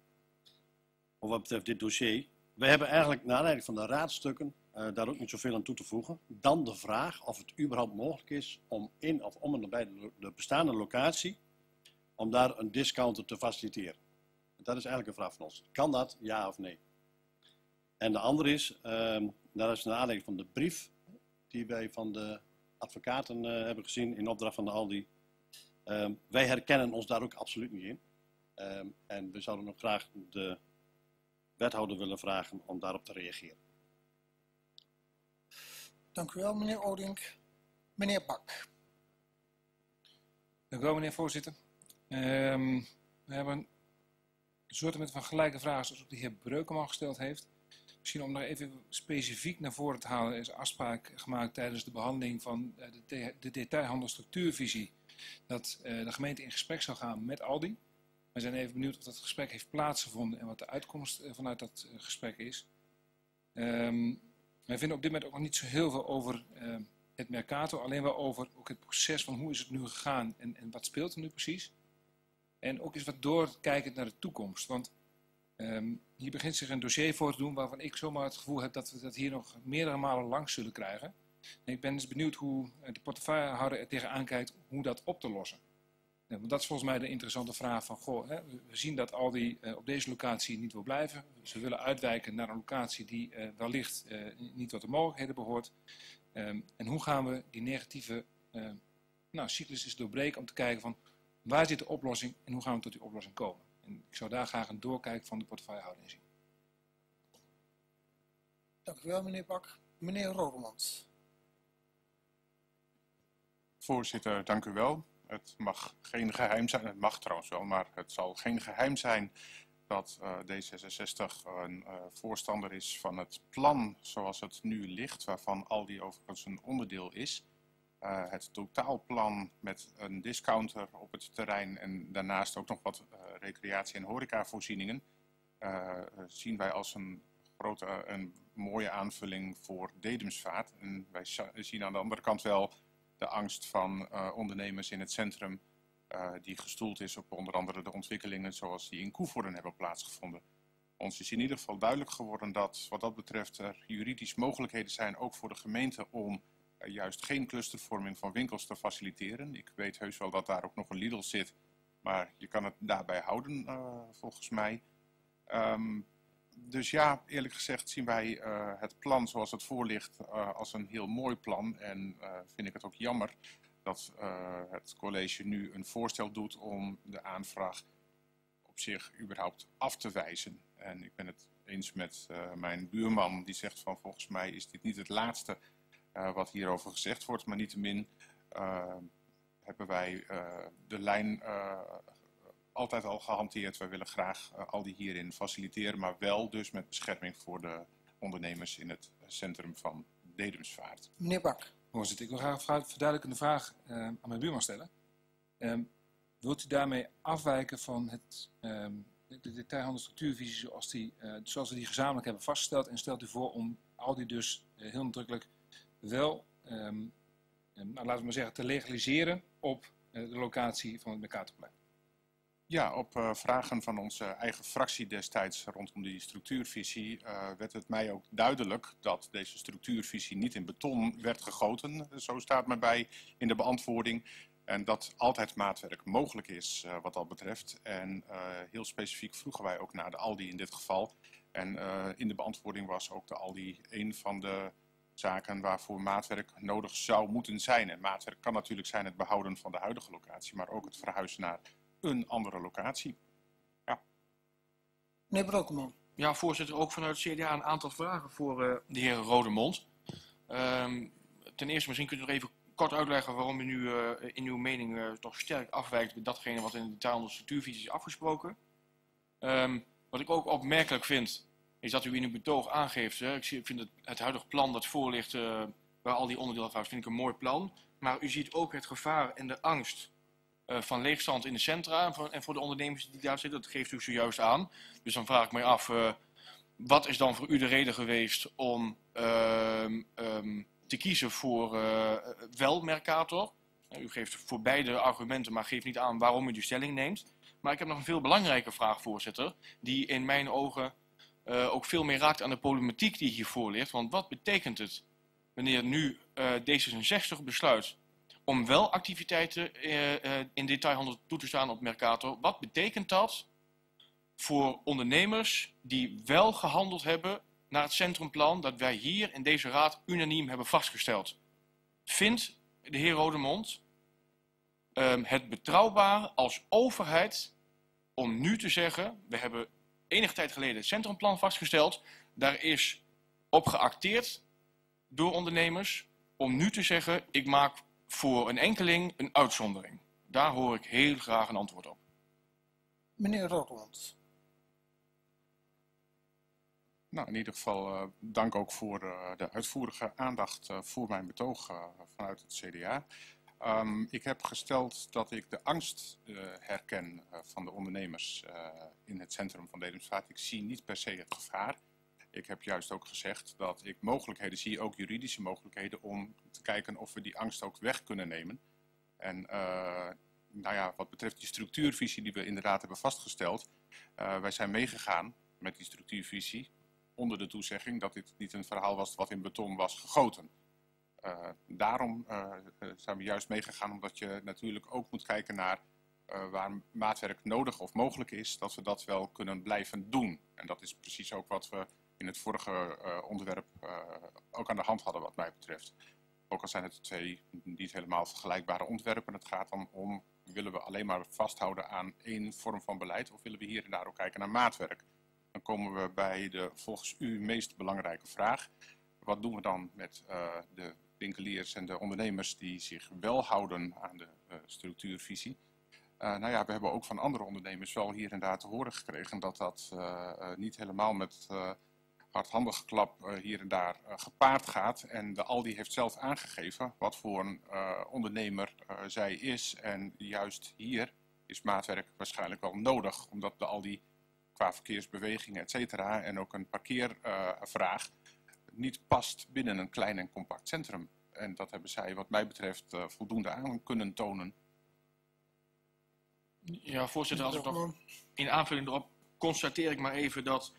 wat betreft dit dossier. We hebben eigenlijk naar aanleiding van de raadstukken Uh, daar ook niet zoveel aan toe te voegen. Dan de vraag of het überhaupt mogelijk is om in of om en bij de, de bestaande locatie, om daar een discounter te faciliteren. Dat is eigenlijk een vraag van ons. Kan dat, ja of nee? En de andere is, uh, daar is naar aanleiding van de brief die wij van de advocaten uh, hebben gezien in opdracht van de Aldi. Um, wij herkennen ons daar ook absoluut niet in. Um, en we zouden nog graag de wethouder willen vragen om daarop te reageren. Dank u wel, meneer Odink. Meneer Bak. Dank u wel, meneer voorzitter. Um, we hebben een soort van gelijke vragen zoals de heer Breukeman gesteld heeft. Misschien om nog even specifiek naar voren te halen, is afspraak gemaakt tijdens de behandeling van de, de detailhandelstructuurvisie. Dat uh, de gemeente in gesprek zou gaan met Aldi. We zijn even benieuwd of dat gesprek heeft plaatsgevonden en wat de uitkomst uh, vanuit dat uh, gesprek is. Um, wij vinden op dit moment ook nog niet zo heel veel over uh, het Mercator, alleen wel over ook het proces van hoe is het nu gegaan en, en wat speelt er nu precies. En ook eens wat doorkijkend naar de toekomst. Want um, hier begint zich een dossier voor te doen waarvan ik zomaar het gevoel heb dat we dat hier nog meerdere malen langs zullen krijgen. En ik ben dus benieuwd hoe de portefeuillehouder er tegenaan kijkt hoe dat op te lossen. En dat is volgens mij de interessante vraag van, goh, hè, we zien dat Aldi uh, op deze locatie niet wil blijven. Ze willen uitwijken naar een locatie die uh, wellicht uh, niet tot de mogelijkheden behoort. Um, en hoe gaan we die negatieve uh, nou, cyclus doorbreken om te kijken van waar zit de oplossing en hoe gaan we tot die oplossing komen. En ik zou daar graag een doorkijk van de portefeuillehouder in zien. Dank u wel, meneer Bak. Meneer Rodemond. Voorzitter, dank u wel. Het mag geen geheim zijn, het mag trouwens wel, maar het zal geen geheim zijn dat uh, D zesenzestig een uh, voorstander is van het plan zoals het nu ligt, waarvan Aldi overigens een onderdeel is. Uh, het totaalplan met een discounter op het terrein en daarnaast ook nog wat uh, recreatie- en horecavoorzieningen uh, zien wij als een grote en mooie aanvulling voor Dedemsvaart. En wij zien aan de andere kant wel de angst van uh, ondernemers in het centrum uh, die gestoeld is op onder andere de ontwikkelingen zoals die in Koevoorden hebben plaatsgevonden. Ons is in ieder geval duidelijk geworden dat wat dat betreft er juridisch mogelijkheden zijn ook voor de gemeente om uh, juist geen clustervorming van winkels te faciliteren. Ik weet heus wel dat daar ook nog een Lidl zit, maar je kan het daarbij houden uh, volgens mij. Um, Dus ja, eerlijk gezegd zien wij uh, het plan zoals het voor ligt uh, als een heel mooi plan. En uh, vind ik het ook jammer dat uh, het college nu een voorstel doet om de aanvraag op zich überhaupt af te wijzen. En ik ben het eens met uh, mijn buurman die zegt van volgens mij is dit niet het laatste uh, wat hierover gezegd wordt. Maar niettemin uh, hebben wij uh, de lijn uh, altijd al gehanteerd. Wij willen graag uh, Aldi hierin faciliteren, maar wel dus met bescherming voor de ondernemers in het centrum van Dedemsvaart. Meneer Bak. Voorzitter, ik wil graag een verduidelijkende vraag uh, aan mijn buurman stellen. Um, wilt u daarmee afwijken van het, um, de detailhandelstructuurvisie zoals, die, uh, zoals we die gezamenlijk hebben vastgesteld? En stelt u voor om Aldi dus uh, heel nadrukkelijk wel, um, um, nou, laten we maar zeggen, te legaliseren op uh, de locatie van het Mercatorplein? Ja, op uh, vragen van onze eigen fractie destijds rondom die structuurvisie uh, werd het mij ook duidelijk dat deze structuurvisie niet in beton werd gegoten. Zo staat mij bij in de beantwoording. En dat altijd maatwerk mogelijk is uh, wat dat betreft. En uh, heel specifiek vroegen wij ook naar de Aldi in dit geval. En uh, in de beantwoording was ook de Aldi een van de zaken waarvoor maatwerk nodig zou moeten zijn. En maatwerk kan natuurlijk zijn het behouden van de huidige locatie, maar ook het verhuizen naar een andere locatie. Ja. Meneer Breukeman. Ja, voorzitter, ook vanuit het C D A een aantal vragen voor uh, de heer Rodemond. Um, ten eerste, misschien kunt u nog even kort uitleggen waarom u nu uh, in uw mening uh, toch sterk afwijkt bij datgene wat in de detailhandelstructuurvisie is afgesproken. Um, wat ik ook opmerkelijk vind, is dat u in uw betoog aangeeft, hè, ik vind het, het huidige plan dat voor ligt, uh, waar al die onderdelen van vind ik een mooi plan. Maar u ziet ook het gevaar en de angst van leegstand in de centra en voor de ondernemers die daar zitten. Dat geeft u zojuist aan. Dus dan vraag ik mij af, uh, wat is dan voor u de reden geweest om uh, um, te kiezen voor uh, wel Mercator? Uh, u geeft voor beide argumenten, maar geeft niet aan waarom u die stelling neemt. Maar ik heb nog een veel belangrijke vraag, voorzitter, die in mijn ogen uh, ook veel meer raakt aan de problematiek die hiervoor ligt. Want wat betekent het wanneer nu uh, D zesenzestig besluit om wel activiteiten in detailhandel toe te staan op Mercator? Wat betekent dat voor ondernemers die wel gehandeld hebben naar het centrumplan dat wij hier in deze raad unaniem hebben vastgesteld. Vindt de heer Rodemond um, het betrouwbaar als overheid om nu te zeggen, we hebben enige tijd geleden het centrumplan vastgesteld, daar is op geacteerd door ondernemers, om nu te zeggen, ik maak voor een enkeling een uitzondering. Daar hoor ik heel graag een antwoord op. Meneer Rodemond. Nou, in ieder geval uh, dank ook voor de, de uitvoerige aandacht uh, voor mijn betoog uh, vanuit het C D A. Um, ik heb gesteld dat ik de angst uh, herken uh, van de ondernemers uh, in het centrum van Dedemsvaart. Ik zie niet per se het gevaar. Ik heb juist ook gezegd dat ik mogelijkheden zie, ook juridische mogelijkheden, om te kijken of we die angst ook weg kunnen nemen. En uh, nou ja, wat betreft die structuurvisie die we inderdaad hebben vastgesteld, uh, wij zijn meegegaan met die structuurvisie onder de toezegging dat dit niet een verhaal was wat in beton was gegoten. Uh, daarom uh, zijn we juist meegegaan omdat je natuurlijk ook moet kijken naar uh, waar maatwerk nodig of mogelijk is, dat we dat wel kunnen blijven doen. En dat is precies ook wat we in het vorige uh, onderwerp uh, ook aan de hand hadden wat mij betreft. Ook al zijn het twee niet helemaal vergelijkbare ontwerpen, het gaat dan om, willen we alleen maar vasthouden aan één vorm van beleid of willen we hier en daar ook kijken naar maatwerk? Dan komen we bij de volgens u meest belangrijke vraag. Wat doen we dan met uh, de winkeliers en de ondernemers die zich wel houden aan de uh, structuurvisie? Uh, nou ja, we hebben ook van andere ondernemers wel hier en daar te horen gekregen dat dat uh, uh, niet helemaal met uh, hardhandige klap uh, hier en daar uh, gepaard gaat. En de Aldi heeft zelf aangegeven wat voor een uh, ondernemer uh, zij is. En juist hier is maatwerk waarschijnlijk wel nodig, omdat de Aldi qua verkeersbewegingen, et cetera, en ook een parkeervraag uh, niet past binnen een klein en compact centrum. En dat hebben zij wat mij betreft uh, voldoende aan kunnen tonen. Ja, voorzitter, als ik nog in aanvulling erop constateer ik maar even dat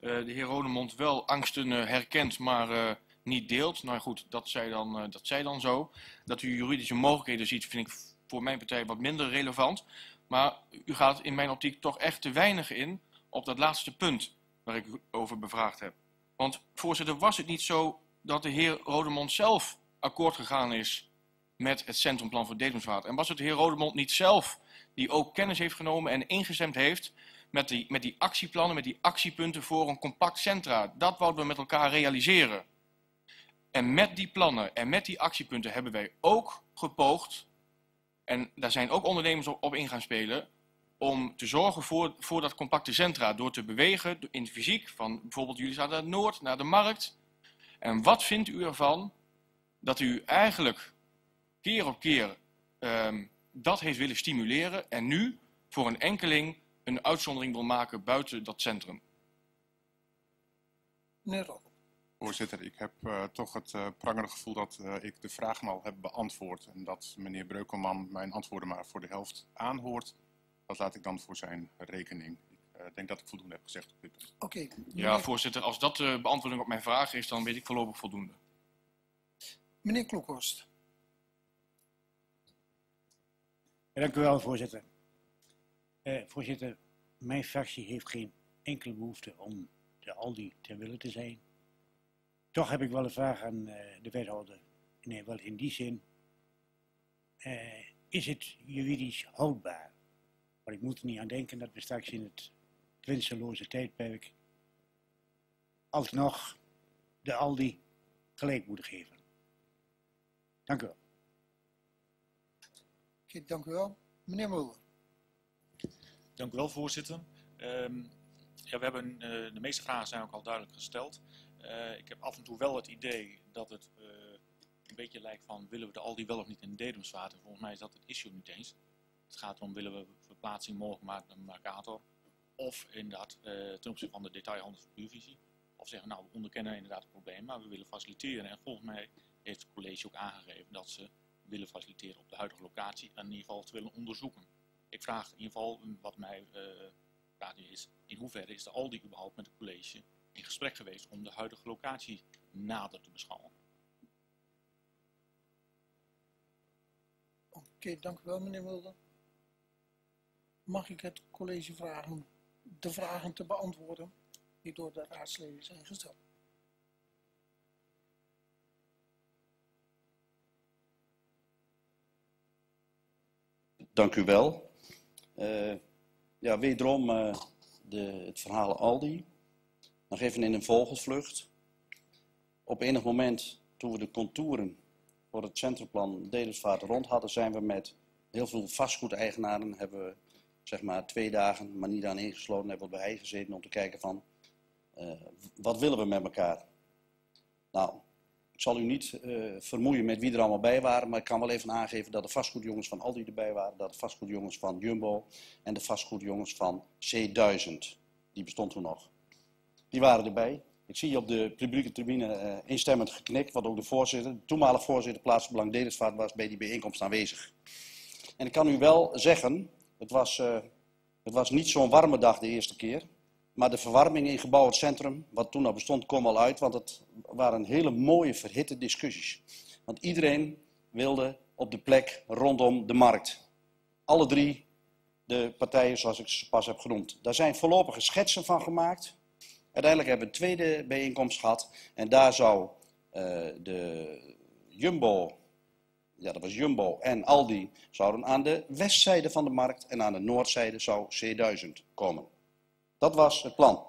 uh, de heer Rodemond wel angsten uh, herkent, maar uh, niet deelt. Nou goed, dat zij dan, uh, dat zij dan zo. Dat u juridische mogelijkheden ziet, vind ik voor mijn partij wat minder relevant. Maar u gaat in mijn optiek toch echt te weinig in op dat laatste punt waar ik u over bevraagd heb. Want voorzitter, was het niet zo dat de heer Rodemond zelf akkoord gegaan is met het centrumplan voor Dedemsvaart? En was het de heer Rodemond niet zelf die ook kennis heeft genomen en ingestemd heeft met die, met die actieplannen, met die actiepunten voor een compact centra? Dat wouden we met elkaar realiseren. En met die plannen en met die actiepunten hebben wij ook gepoogd, en daar zijn ook ondernemers op, op in gaan spelen, om te zorgen voor, voor dat compacte centra, door te bewegen in fysiek, van bijvoorbeeld jullie zaten naar het noord, naar de markt. En wat vindt u ervan dat u eigenlijk keer op keer um, dat heeft willen stimuleren en nu voor een enkeling een uitzondering wil maken buiten dat centrum? Meneer Rob. Voorzitter, ik heb uh, toch het uh, prangende gevoel dat uh, ik de vragen al heb beantwoord en dat meneer Breukeman mijn antwoorden maar voor de helft aanhoort. Dat laat ik dan voor zijn rekening. Ik uh, denk dat ik voldoende heb gezegd op dit punt. Oké. Okay, meneer... Ja, voorzitter. Als dat de beantwoording op mijn vraag is, dan weet ik voorlopig voldoende. Meneer Kloekhorst. Ja, dank u wel, voorzitter. Eh, voorzitter, mijn fractie heeft geen enkele behoefte om de Aldi te willen te zijn. Toch heb ik wel een vraag aan uh, de wethouder. Nee, wel in die zin. Uh, is het juridisch houdbaar? Maar ik moet er niet aan denken dat we straks in het winsteloze tijdperk alsnog de Aldi gelijk moeten geven. Dank u wel. Okay, dank u wel. Meneer Mulder. Dank u wel, voorzitter. Um, ja, we hebben, uh, de meeste vragen zijn ook al duidelijk gesteld. Uh, ik heb af en toe wel het idee dat het uh, een beetje lijkt van, willen we de Aldi wel of niet in Dedemsvaart? En volgens mij is dat het issue niet eens. Het gaat om, willen we verplaatsing mogelijk maken naar de Mercator of inderdaad eh, ten opzichte van de detailhandelsvisie. Of zeggen, nou, we onderkennen inderdaad het probleem, maar we willen faciliteren. En volgens mij heeft het college ook aangegeven dat ze willen faciliteren op de huidige locatie en in ieder geval te willen onderzoeken. Ik vraag in ieder geval, wat mij eh, vraagt is, in hoeverre is de Aldi überhaupt met het college in gesprek geweest om de huidige locatie nader te beschouwen? Oké, okay, dank u wel, meneer Mulder. Mag ik het college vragen de vragen te beantwoorden die door de raadsleden zijn gesteld? Dank u wel. Uh, ja, wederom uh, de, het verhaal Aldi. Nog even in een vogelvlucht. Op enig moment, toen we de contouren voor het centrumplan Dedemsvaart rond hadden, zijn we met heel veel vastgoedeigenaren, hebben we zeg maar twee dagen, maar niet aan ingesloten, hebben we bij hen gezeten om te kijken van, uh, wat willen we met elkaar? Nou, ik zal u niet uh, vermoeien met wie er allemaal bij waren, maar ik kan wel even aangeven dat de vastgoedjongens van Aldi erbij waren, dat de vastgoedjongens van Jumbo en de vastgoedjongens van C duizend, die bestond toen nog. Die waren erbij. Ik zie op de publieke tribune uh, instemmend geknikt, wat ook de voorzitter, de toenmalige voorzitter plaatsbelang Dedemsvaart was, bij die bijeenkomst aanwezig. En ik kan u wel zeggen, het was, uh, het was niet zo'n warme dag de eerste keer, maar de verwarming in gebouw het centrum, wat toen al bestond, kwam al uit, want het waren hele mooie verhitte discussies. Want iedereen wilde op de plek rondom de markt. Alle drie de partijen zoals ik ze pas heb genoemd. Daar zijn voorlopige schetsen van gemaakt. Uiteindelijk hebben we een tweede bijeenkomst gehad en daar zou uh, de Jumbo, ja dat was Jumbo en Aldi, zouden aan de westzijde van de markt en aan de noordzijde zou C duizend komen. Dat was het plan.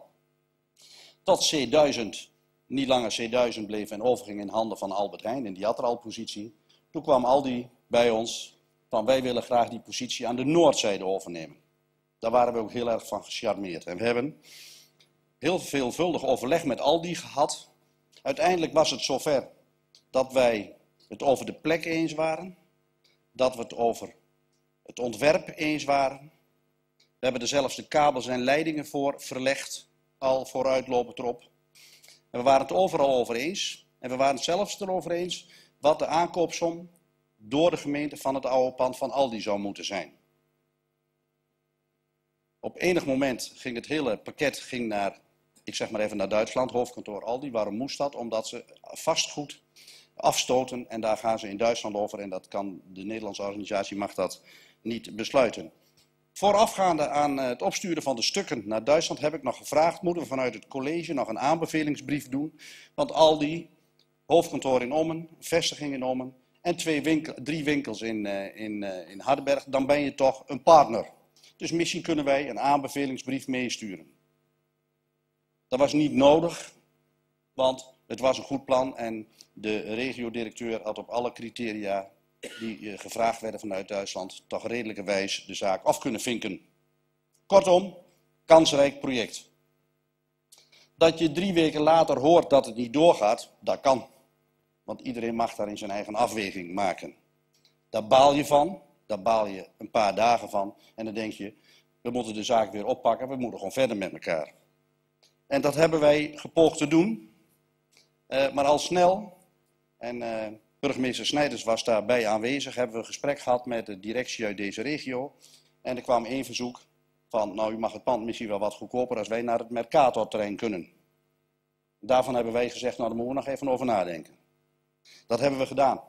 Tot C duizend niet langer C duizend bleef en overging in handen van Albert Heijn en die had er al positie. Toen kwam Aldi bij ons van wij willen graag die positie aan de noordzijde overnemen. Daar waren we ook heel erg van gecharmeerd en we hebben heel veelvuldig overleg met Aldi gehad. Uiteindelijk was het zover dat wij het over de plek eens waren. Dat we het over het ontwerp eens waren. We hebben er zelfs de kabels en leidingen voor verlegd. Al vooruitlopend erop. En we waren het overal over eens. En we waren het zelfs erover eens wat de aankoopsom door de gemeente van het oude pand van Aldi zou moeten zijn. Op enig moment ging het hele pakket ging naar... Ik zeg maar even naar Duitsland, hoofdkantoor Aldi. Waarom moest dat? Omdat ze vastgoed afstoten en daar gaan ze in Duitsland over. En dat kan de Nederlandse organisatie mag dat niet besluiten. Voorafgaande aan het opsturen van de stukken naar Duitsland heb ik nog gevraagd. Moeten we vanuit het college nog een aanbevelingsbrief doen? Want Aldi, hoofdkantoor in Ommen, vestiging in Ommen en twee winkel, drie winkels in, in, in Hardenberg. Dan ben je toch een partner. Dus misschien kunnen wij een aanbevelingsbrief meesturen. Dat was niet nodig, want het was een goed plan en de regiodirecteur had op alle criteria die gevraagd werden vanuit Duitsland toch redelijkerwijs de zaak af kunnen vinken. Kortom, kansrijk project. Dat je drie weken later hoort dat het niet doorgaat, dat kan. Want iedereen mag daarin zijn eigen afweging maken. Daar baal je van, daar baal je een paar dagen van en dan denk je, we moeten de zaak weer oppakken, we moeten gewoon verder met elkaar. En dat hebben wij gepoogd te doen, uh, maar al snel, en uh, burgemeester Snijders was daarbij aanwezig, hebben we een gesprek gehad met de directie uit deze regio. En er kwam één verzoek van, nou u mag het pand misschien wel wat goedkoper als wij naar het Mercator-terrein kunnen. Daarvan hebben wij gezegd, nou daar moeten we nog even over nadenken. Dat hebben we gedaan.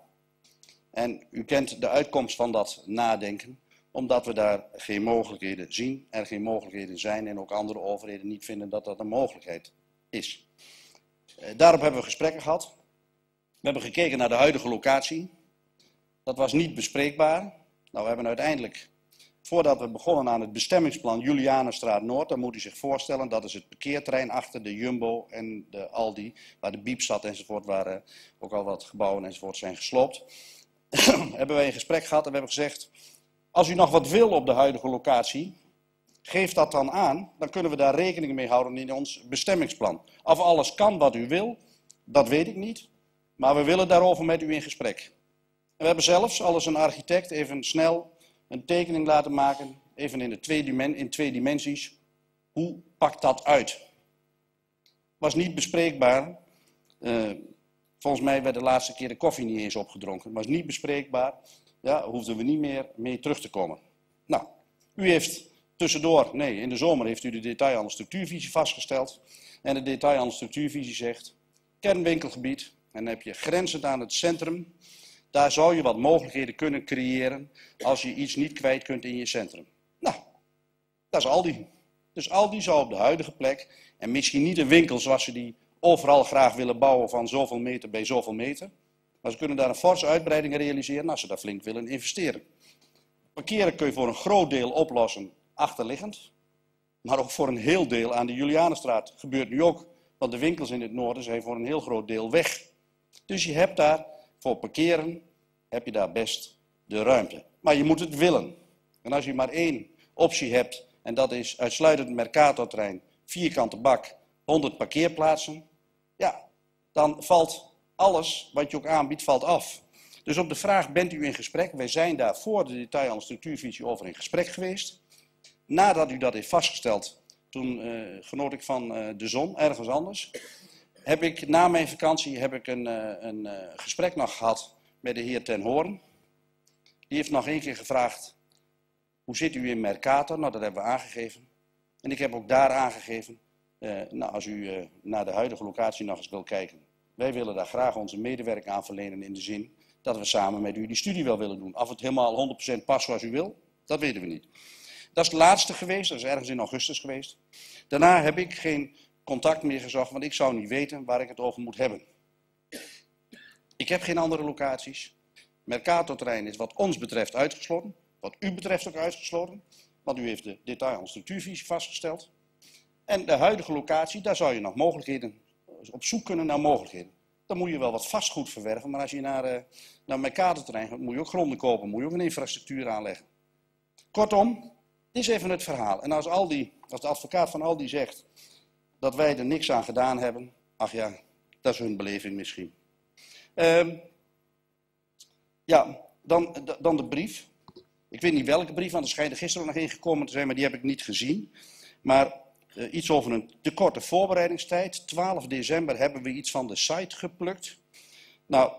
En u kent de uitkomst van dat nadenken, omdat we daar geen mogelijkheden zien, er geen mogelijkheden zijn en ook andere overheden niet vinden dat dat een mogelijkheid is. Daarop hebben we gesprekken gehad. We hebben gekeken naar de huidige locatie. Dat was niet bespreekbaar. Nou, we hebben uiteindelijk, voordat we begonnen aan het bestemmingsplan Julianenstraat Noord, dan moet u zich voorstellen, dat is het parkeerterrein achter de Jumbo en de Aldi, waar de Biep zat enzovoort, waar ook al wat gebouwen enzovoort zijn gesloopt. Hebben wij een gesprek gehad en we hebben gezegd, als u nog wat wil op de huidige locatie, geef dat dan aan. Dan kunnen we daar rekening mee houden in ons bestemmingsplan. Of alles kan wat u wil, dat weet ik niet. Maar we willen daarover met u in gesprek. En we hebben zelfs al eens een architect even snel een tekening laten maken. Even in, de twee, dimen in twee dimensies. Hoe pakt dat uit? Was niet bespreekbaar. Uh, volgens mij werd de laatste keer de koffie niet eens opgedronken. Was niet bespreekbaar. Ja, hoefden we niet meer mee terug te komen. Nou, u heeft tussendoor, nee, in de zomer heeft u de detailhandel structuurvisie vastgesteld. En de detailhandel structuurvisie zegt, kernwinkelgebied, en dan heb je grenzend aan het centrum. Daar zou je wat mogelijkheden kunnen creëren als je iets niet kwijt kunt in je centrum. Nou, dat is Aldi. Dus Aldi zou op de huidige plek, en misschien niet een winkel zoals ze die overal graag willen bouwen van zoveel meter bij zoveel meter. Maar ze kunnen daar een forse uitbreiding realiseren als ze daar flink willen investeren. Parkeren kun je voor een groot deel oplossen achterliggend. Maar ook voor een heel deel aan de Julianenstraat. Gebeurt nu ook, want de winkels in het noorden zijn voor een heel groot deel weg. Dus je hebt daar, voor parkeren, heb je daar best de ruimte. Maar je moet het willen. En als je maar één optie hebt, en dat is uitsluitend Mercatorterrein, vierkante bak, honderd parkeerplaatsen, ja, dan valt alles wat je ook aanbiedt, valt af. Dus op de vraag, bent u in gesprek? Wij zijn daar voor de detail- en structuurvisie over in gesprek geweest. Nadat u dat heeft vastgesteld, toen uh, genoot ik van uh, de zon, ergens anders. Heb ik, na mijn vakantie heb ik een, uh, een uh, gesprek nog gehad met de heer Ten Hoorn. Die heeft nog één keer gevraagd, hoe zit u in Mercator? Nou, dat hebben we aangegeven. En ik heb ook daar aangegeven, uh, nou, als u uh, naar de huidige locatie nog eens wil kijken. Wij willen daar graag onze medewerking aan verlenen in de zin dat we samen met u die studie wel willen doen. Of het helemaal honderd procent past zoals u wil, dat weten we niet. Dat is het laatste geweest, dat is ergens in augustus geweest. Daarna heb ik geen contact meer gezocht, want ik zou niet weten waar ik het over moet hebben. Ik heb geen andere locaties. Mercatorterrein is wat ons betreft uitgesloten, wat u betreft ook uitgesloten. Want u heeft de detail- en structuurvisie vastgesteld. En de huidige locatie, daar zou je nog mogelijkheden, op zoek kunnen naar mogelijkheden. Dan moet je wel wat vastgoed verwerven, maar als je naar, uh, naar Mercatorterrein gaat, moet je ook gronden kopen, moet je ook een infrastructuur aanleggen. Kortom, dit is even het verhaal. En als, Aldi, als de advocaat van Aldi zegt dat wij er niks aan gedaan hebben, ach ja, dat is hun beleving misschien. Uh, ja, dan, dan de brief. Ik weet niet welke brief, want er schijnt er gisteren nog één gekomen te zijn, maar die heb ik niet gezien. Maar uh, iets over een te korte voorbereidingstijd. twaalf december hebben we iets van de site geplukt. Nou,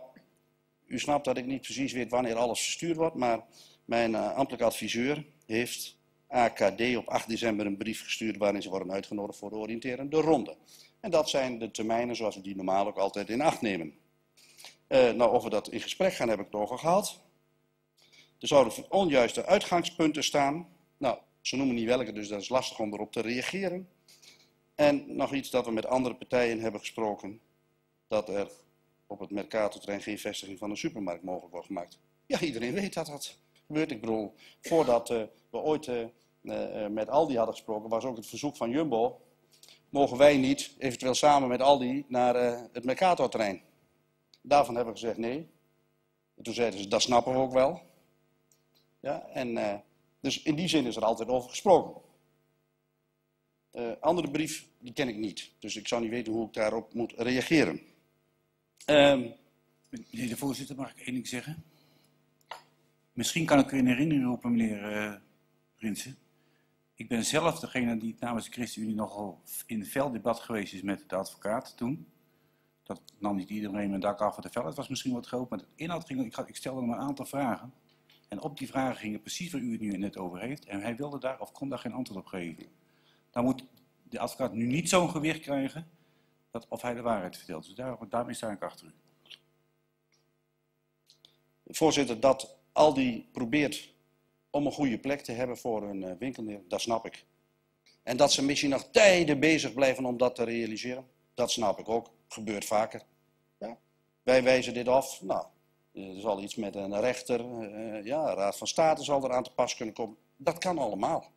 u snapt dat ik niet precies weet wanneer alles verstuurd wordt, maar mijn uh, ambtelijk adviseur heeft A K D op acht december een brief gestuurd waarin ze worden uitgenodigd voor de oriënterende ronde. En dat zijn de termijnen zoals we die normaal ook altijd in acht nemen. Uh, nou, of we dat in gesprek gaan, heb ik het over gehad. Er zouden onjuiste uitgangspunten staan. Nou, ze noemen niet welke, dus dat is lastig om erop te reageren. En nog iets dat we met andere partijen hebben gesproken, dat er op het Mercatorterrein geen vestiging van een supermarkt mogelijk wordt gemaakt. Ja, iedereen weet dat dat gebeurt. Ik bedoel, voordat uh, we ooit uh, uh, met Aldi hadden gesproken, was ook het verzoek van Jumbo, mogen wij niet, eventueel samen met Aldi, naar uh, het Mercatorterrein. Daarvan hebben we gezegd nee. En toen zeiden ze, dat snappen we ook wel. Ja, en, uh, dus in die zin is er altijd over gesproken. Uh, andere brief, die ken ik niet. Dus ik zou niet weten hoe ik daarop moet reageren. Um, meneer de voorzitter, mag ik één ding zeggen? Misschien kan ik u in herinnering roepen, meneer uh, Prinsen. Ik ben zelf degene die namens de ChristenUnie nogal in het velddebat geweest is met de advocaat toen. Dat nam niet iedereen mijn dak af van de veld. Het was misschien wat groot, maar de inhoud ging. Ik, ik stelde hem een aantal vragen. En op die vragen gingen precies waar u het nu net over heeft. En hij wilde daar of kon daar geen antwoord op geven. Dan moet de advocaat nu niet zo'n gewicht krijgen dat of hij de waarheid vertelt. Dus daar, daarmee sta ik achter u. Voorzitter, dat Aldi probeert om een goede plek te hebben voor hun winkelneer, dat snap ik. En dat ze misschien nog tijden bezig blijven om dat te realiseren, dat snap ik ook. Gebeurt vaker. Ja. Wij wijzen dit af. Nou, er zal iets met een rechter, uh, ja, Raad van State zal eraan te pas kunnen komen. Dat kan allemaal.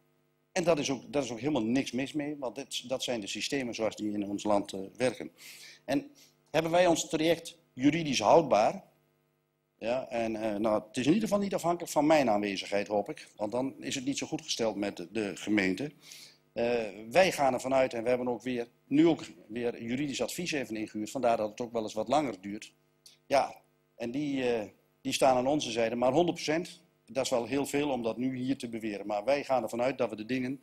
En dat is ook, dat is ook helemaal niks mis mee, want dit, dat zijn de systemen zoals die in ons land uh, werken. En hebben wij ons traject juridisch houdbaar? Ja, en uh, nou, het is in ieder geval niet afhankelijk van mijn aanwezigheid, hoop ik. Want dan is het niet zo goed gesteld met de, de gemeente. Uh, wij gaan ervan uit en we hebben ook weer, nu ook weer juridisch advies even ingehuurd. Vandaar dat het ook wel eens wat langer duurt. Ja, en die, uh, die staan aan onze zijde. Maar honderd procent, dat is wel heel veel om dat nu hier te beweren. Maar wij gaan ervan uit dat we de dingen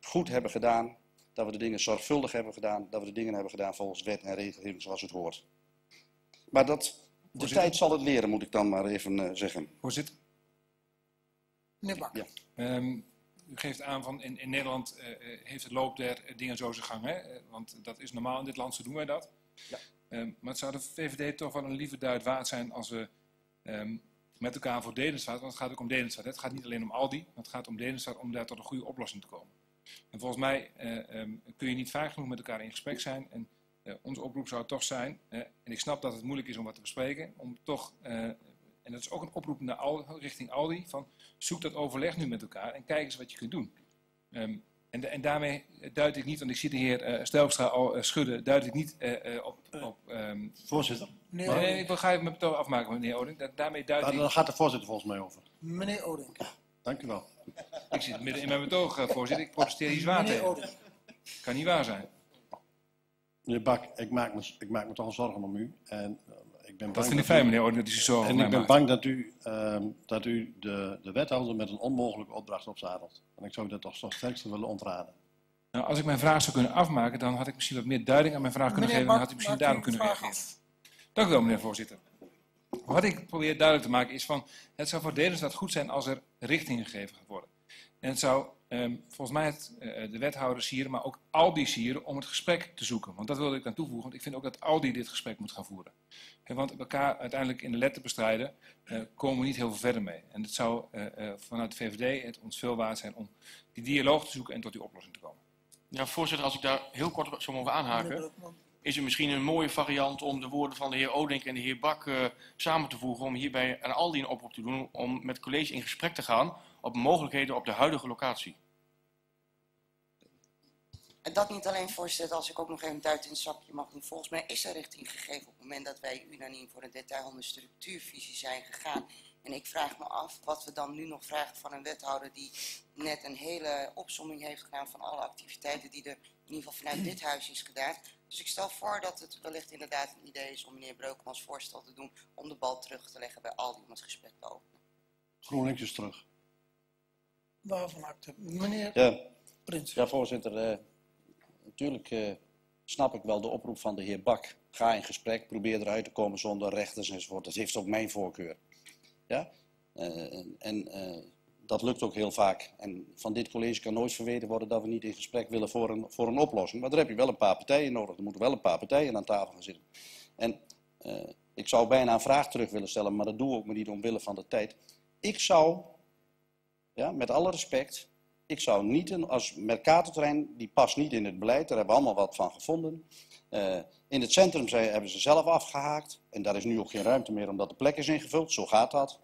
goed hebben gedaan. Dat we de dingen zorgvuldig hebben gedaan. Dat we de dingen hebben gedaan volgens wet en regelgeving zoals het hoort. Maar dat, de tijd zal het leren, moet ik dan maar even uh, zeggen. Voorzitter. Meneer Bak. Ja. Um... U geeft aan van in, in Nederland uh, heeft het loop der dingen zo zijn gang, hè? Want dat is normaal in dit land, zo doen wij dat. Ja. Um, maar het zou de V V D toch wel een lieve duit waard zijn als we um, met elkaar voor Dedemsvaart, want het gaat ook om Dedemsvaart. Het gaat niet alleen om Aldi, maar het gaat om Dedemsvaart om daar tot een goede oplossing te komen. En volgens mij uh, um, kun je niet vaak genoeg met elkaar in gesprek zijn. En uh, onze oproep zou toch zijn, uh, en ik snap dat het moeilijk is om wat te bespreken, om toch uh, En dat is ook een oproep naar Aldi, richting Aldi, van zoek dat overleg nu met elkaar en kijk eens wat je kunt doen. Um, en, de, en daarmee duid ik niet, want ik zie de heer uh, Stelpstra al uh, schudden, duid ik niet uh, op... op um... Voorzitter. Nee, nee, nee, ik wil, ga even mijn betoog afmaken, meneer Odink. Dat, daarmee duid ik... Daar gaat de voorzitter volgens mij over. Meneer Odink. Dank u wel. Ik zit midden in mijn betoog, uh, voorzitter. Ik protesteer hier zwaar tegen. Meneer Odink. Kan niet waar zijn. Meneer Bak, ik maak me, ik maak me toch al zorgen om u. En, uh, ik ben dat vind ik fijn, meneer Odink, dat u zich zorgen om mij maakt. En ik ben bang dat u, uh, dat u de, de wethouder met een onmogelijke opdracht opzadelt. En ik zou dat toch zo sterkste willen ontraden. Nou, als ik mijn vraag zou kunnen afmaken, dan had ik misschien wat meer duiding aan mijn vraag kunnen meneer geven. En had u misschien daarom kunnen reageren. Af. Dank u wel, meneer voorzitter. Wat ik probeer duidelijk te maken is van, het zou voor Dedemsvaart goed zijn als er richting gegeven gaat worden. En het zou um, volgens mij het, uh, de wethouders hier, maar ook Aldi hier, om het gesprek te zoeken. Want dat wilde ik aan toevoegen, want ik vind ook dat Aldi dit gesprek moet gaan voeren. He, want elkaar uiteindelijk in de letter bestrijden, uh, komen we niet heel veel verder mee. En het zou uh, uh, vanuit de V V D het ons veel waard zijn om die dialoog te zoeken en tot die oplossing te komen. Ja, voorzitter, als ik daar heel kort zo mogen aanhaken. Is het misschien een mooie variant om de woorden van de heer Odink en de heer Bak uh, samen te voegen, om hierbij aan Aldi een oproep te doen om met het college in gesprek te gaan op mogelijkheden op de huidige locatie. En dat niet alleen, voorzitter, als ik ook nog even duid in het zakje mag doen. Volgens mij is er richting gegeven op het moment dat wij unaniem voor een detailhandel structuurvisie zijn gegaan. En ik vraag me af wat we dan nu nog vragen van een wethouder die net een hele opsomming heeft gedaan van alle activiteiten die er in ieder geval vanuit dit huis is gedaan. Dus ik stel voor dat het wellicht inderdaad een idee is om meneer Breukeman's voorstel te doen om de bal terug te leggen bij Aldi om het gesprek te openen. GroenLinks is terug. Waarvan acte? Meneer ja. Prinsen. Ja, voorzitter. Uh, natuurlijk uh, snap ik wel de oproep van de heer Bak. Ga in gesprek, probeer eruit te komen zonder rechters enzovoort. Dat heeft ook mijn voorkeur. Ja? Uh, en uh, dat lukt ook heel vaak. En van dit college kan nooit verweten worden dat we niet in gesprek willen voor een, voor een oplossing. Maar daar heb je wel een paar partijen nodig. Er moeten wel een paar partijen aan tafel gaan zitten. En uh, ik zou bijna een vraag terug willen stellen, maar dat doe ik ook maar niet omwille van de tijd. Ik zou, ja, met alle respect, ik zou niet een, als Mercatorterrein, die past niet in het beleid, daar hebben we allemaal wat van gevonden. Uh, in het centrum zijn, hebben ze zelf afgehaakt. En daar is nu ook geen ruimte meer omdat de plek is ingevuld. Zo gaat dat.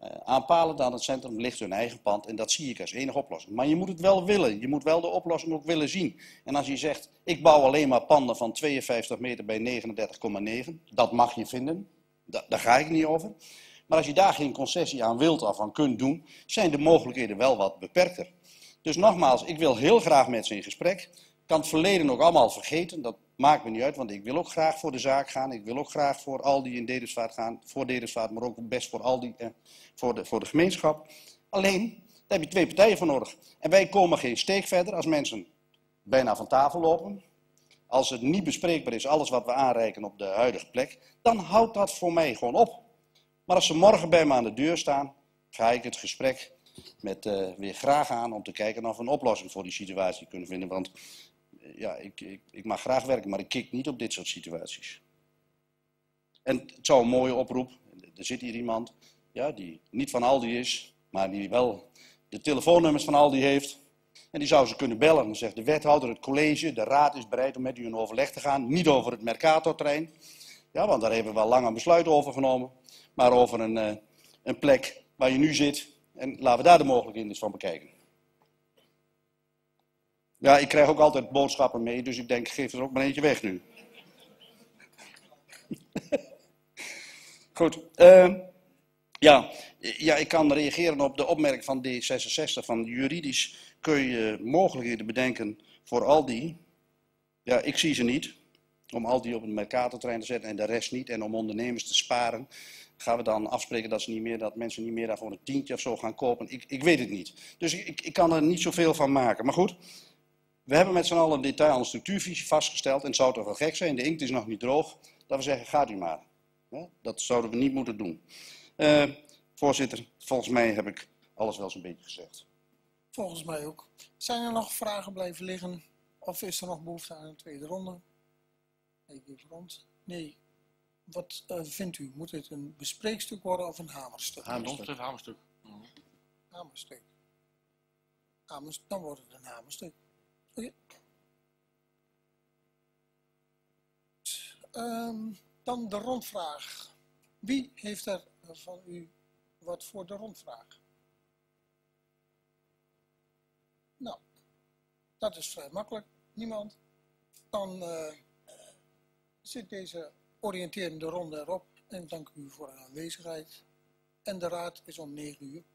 Uh, aanpalend aan het centrum ligt hun eigen pand en dat zie ik als enige oplossing. Maar je moet het wel willen. Je moet wel de oplossing ook willen zien. En als je zegt, ik bouw alleen maar panden van tweeënvijftig meter bij negenendertig komma negen. Dat mag je vinden. Da- daar ga ik niet over. Maar als je daar geen concessie aan wilt of aan kunt doen, zijn de mogelijkheden wel wat beperkter. Dus nogmaals, ik wil heel graag met ze in gesprek. Ik kan het verleden ook allemaal vergeten, dat maakt me niet uit, want ik wil ook graag voor de zaak gaan. Ik wil ook graag voor Aldi in Dedemsvaart gaan, voor Dedemsvaart, maar ook best voor Aldi, eh, voor, de, voor de gemeenschap. Alleen, daar heb je twee partijen voor nodig. En wij komen geen steek verder als mensen bijna van tafel lopen. Als het niet bespreekbaar is, alles wat we aanreiken op de huidige plek, dan houdt dat voor mij gewoon op. Maar als ze morgen bij me aan de deur staan, ga ik het gesprek met, uh, weer graag aan om te kijken of we een oplossing voor die situatie kunnen vinden. Want ja, ik, ik, ik mag graag werken, maar ik kik niet op dit soort situaties. En het zou een mooie oproep. Er zit hier iemand, ja, die niet van Aldi is, maar die wel de telefoonnummers van Aldi heeft. En die zou ze kunnen bellen. Dan zegt de wethouder, het college, de raad is bereid om met u in overleg te gaan. Niet over het Mercatorterrein, ja, want daar hebben we wel lang een besluit over genomen. Maar over een, uh, een plek waar je nu zit. En laten we daar de mogelijkheden eens van bekijken. Ja, ik krijg ook altijd boodschappen mee, dus ik denk, geef er ook maar eentje weg nu. Goed. Uh, ja. ja, ik kan reageren op de opmerking van D zesenzestig, van juridisch kun je mogelijkheden bedenken voor Aldi. Ja, ik zie ze niet. Om Aldi op een Mercatorterrein te zetten en de rest niet. En om ondernemers te sparen, gaan we dan afspreken dat, ze niet meer, dat mensen niet meer daarvoor een tientje of zo gaan kopen. Ik, ik weet het niet. Dus ik, ik kan er niet zoveel van maken. Maar goed. We hebben met z'n allen een detail aan de structuurvisie vastgesteld. En het zou toch wel gek zijn, de inkt is nog niet droog, dat we zeggen, gaat u maar. Ja, dat zouden we niet moeten doen. Uh, voorzitter, volgens mij heb ik alles wel zo'n beetje gezegd. Volgens mij ook. Zijn er nog vragen blijven liggen? Of is er nog behoefte aan een tweede ronde? Even rond. Nee. Wat uh, vindt u? Moet dit een bespreekstuk worden of een hamerstuk? Hamerstuk. Hamerstuk. Hamerstuk. Hamers, dan wordt het een hamerstuk. Okay. Um, dan de rondvraag. Wie heeft er dan zal u wat voor de rondvraag. Nou, dat is vrij makkelijk. Niemand. Dan uh, zit deze oriënterende ronde erop en dank u voor uw aanwezigheid. En de raad is om negen uur.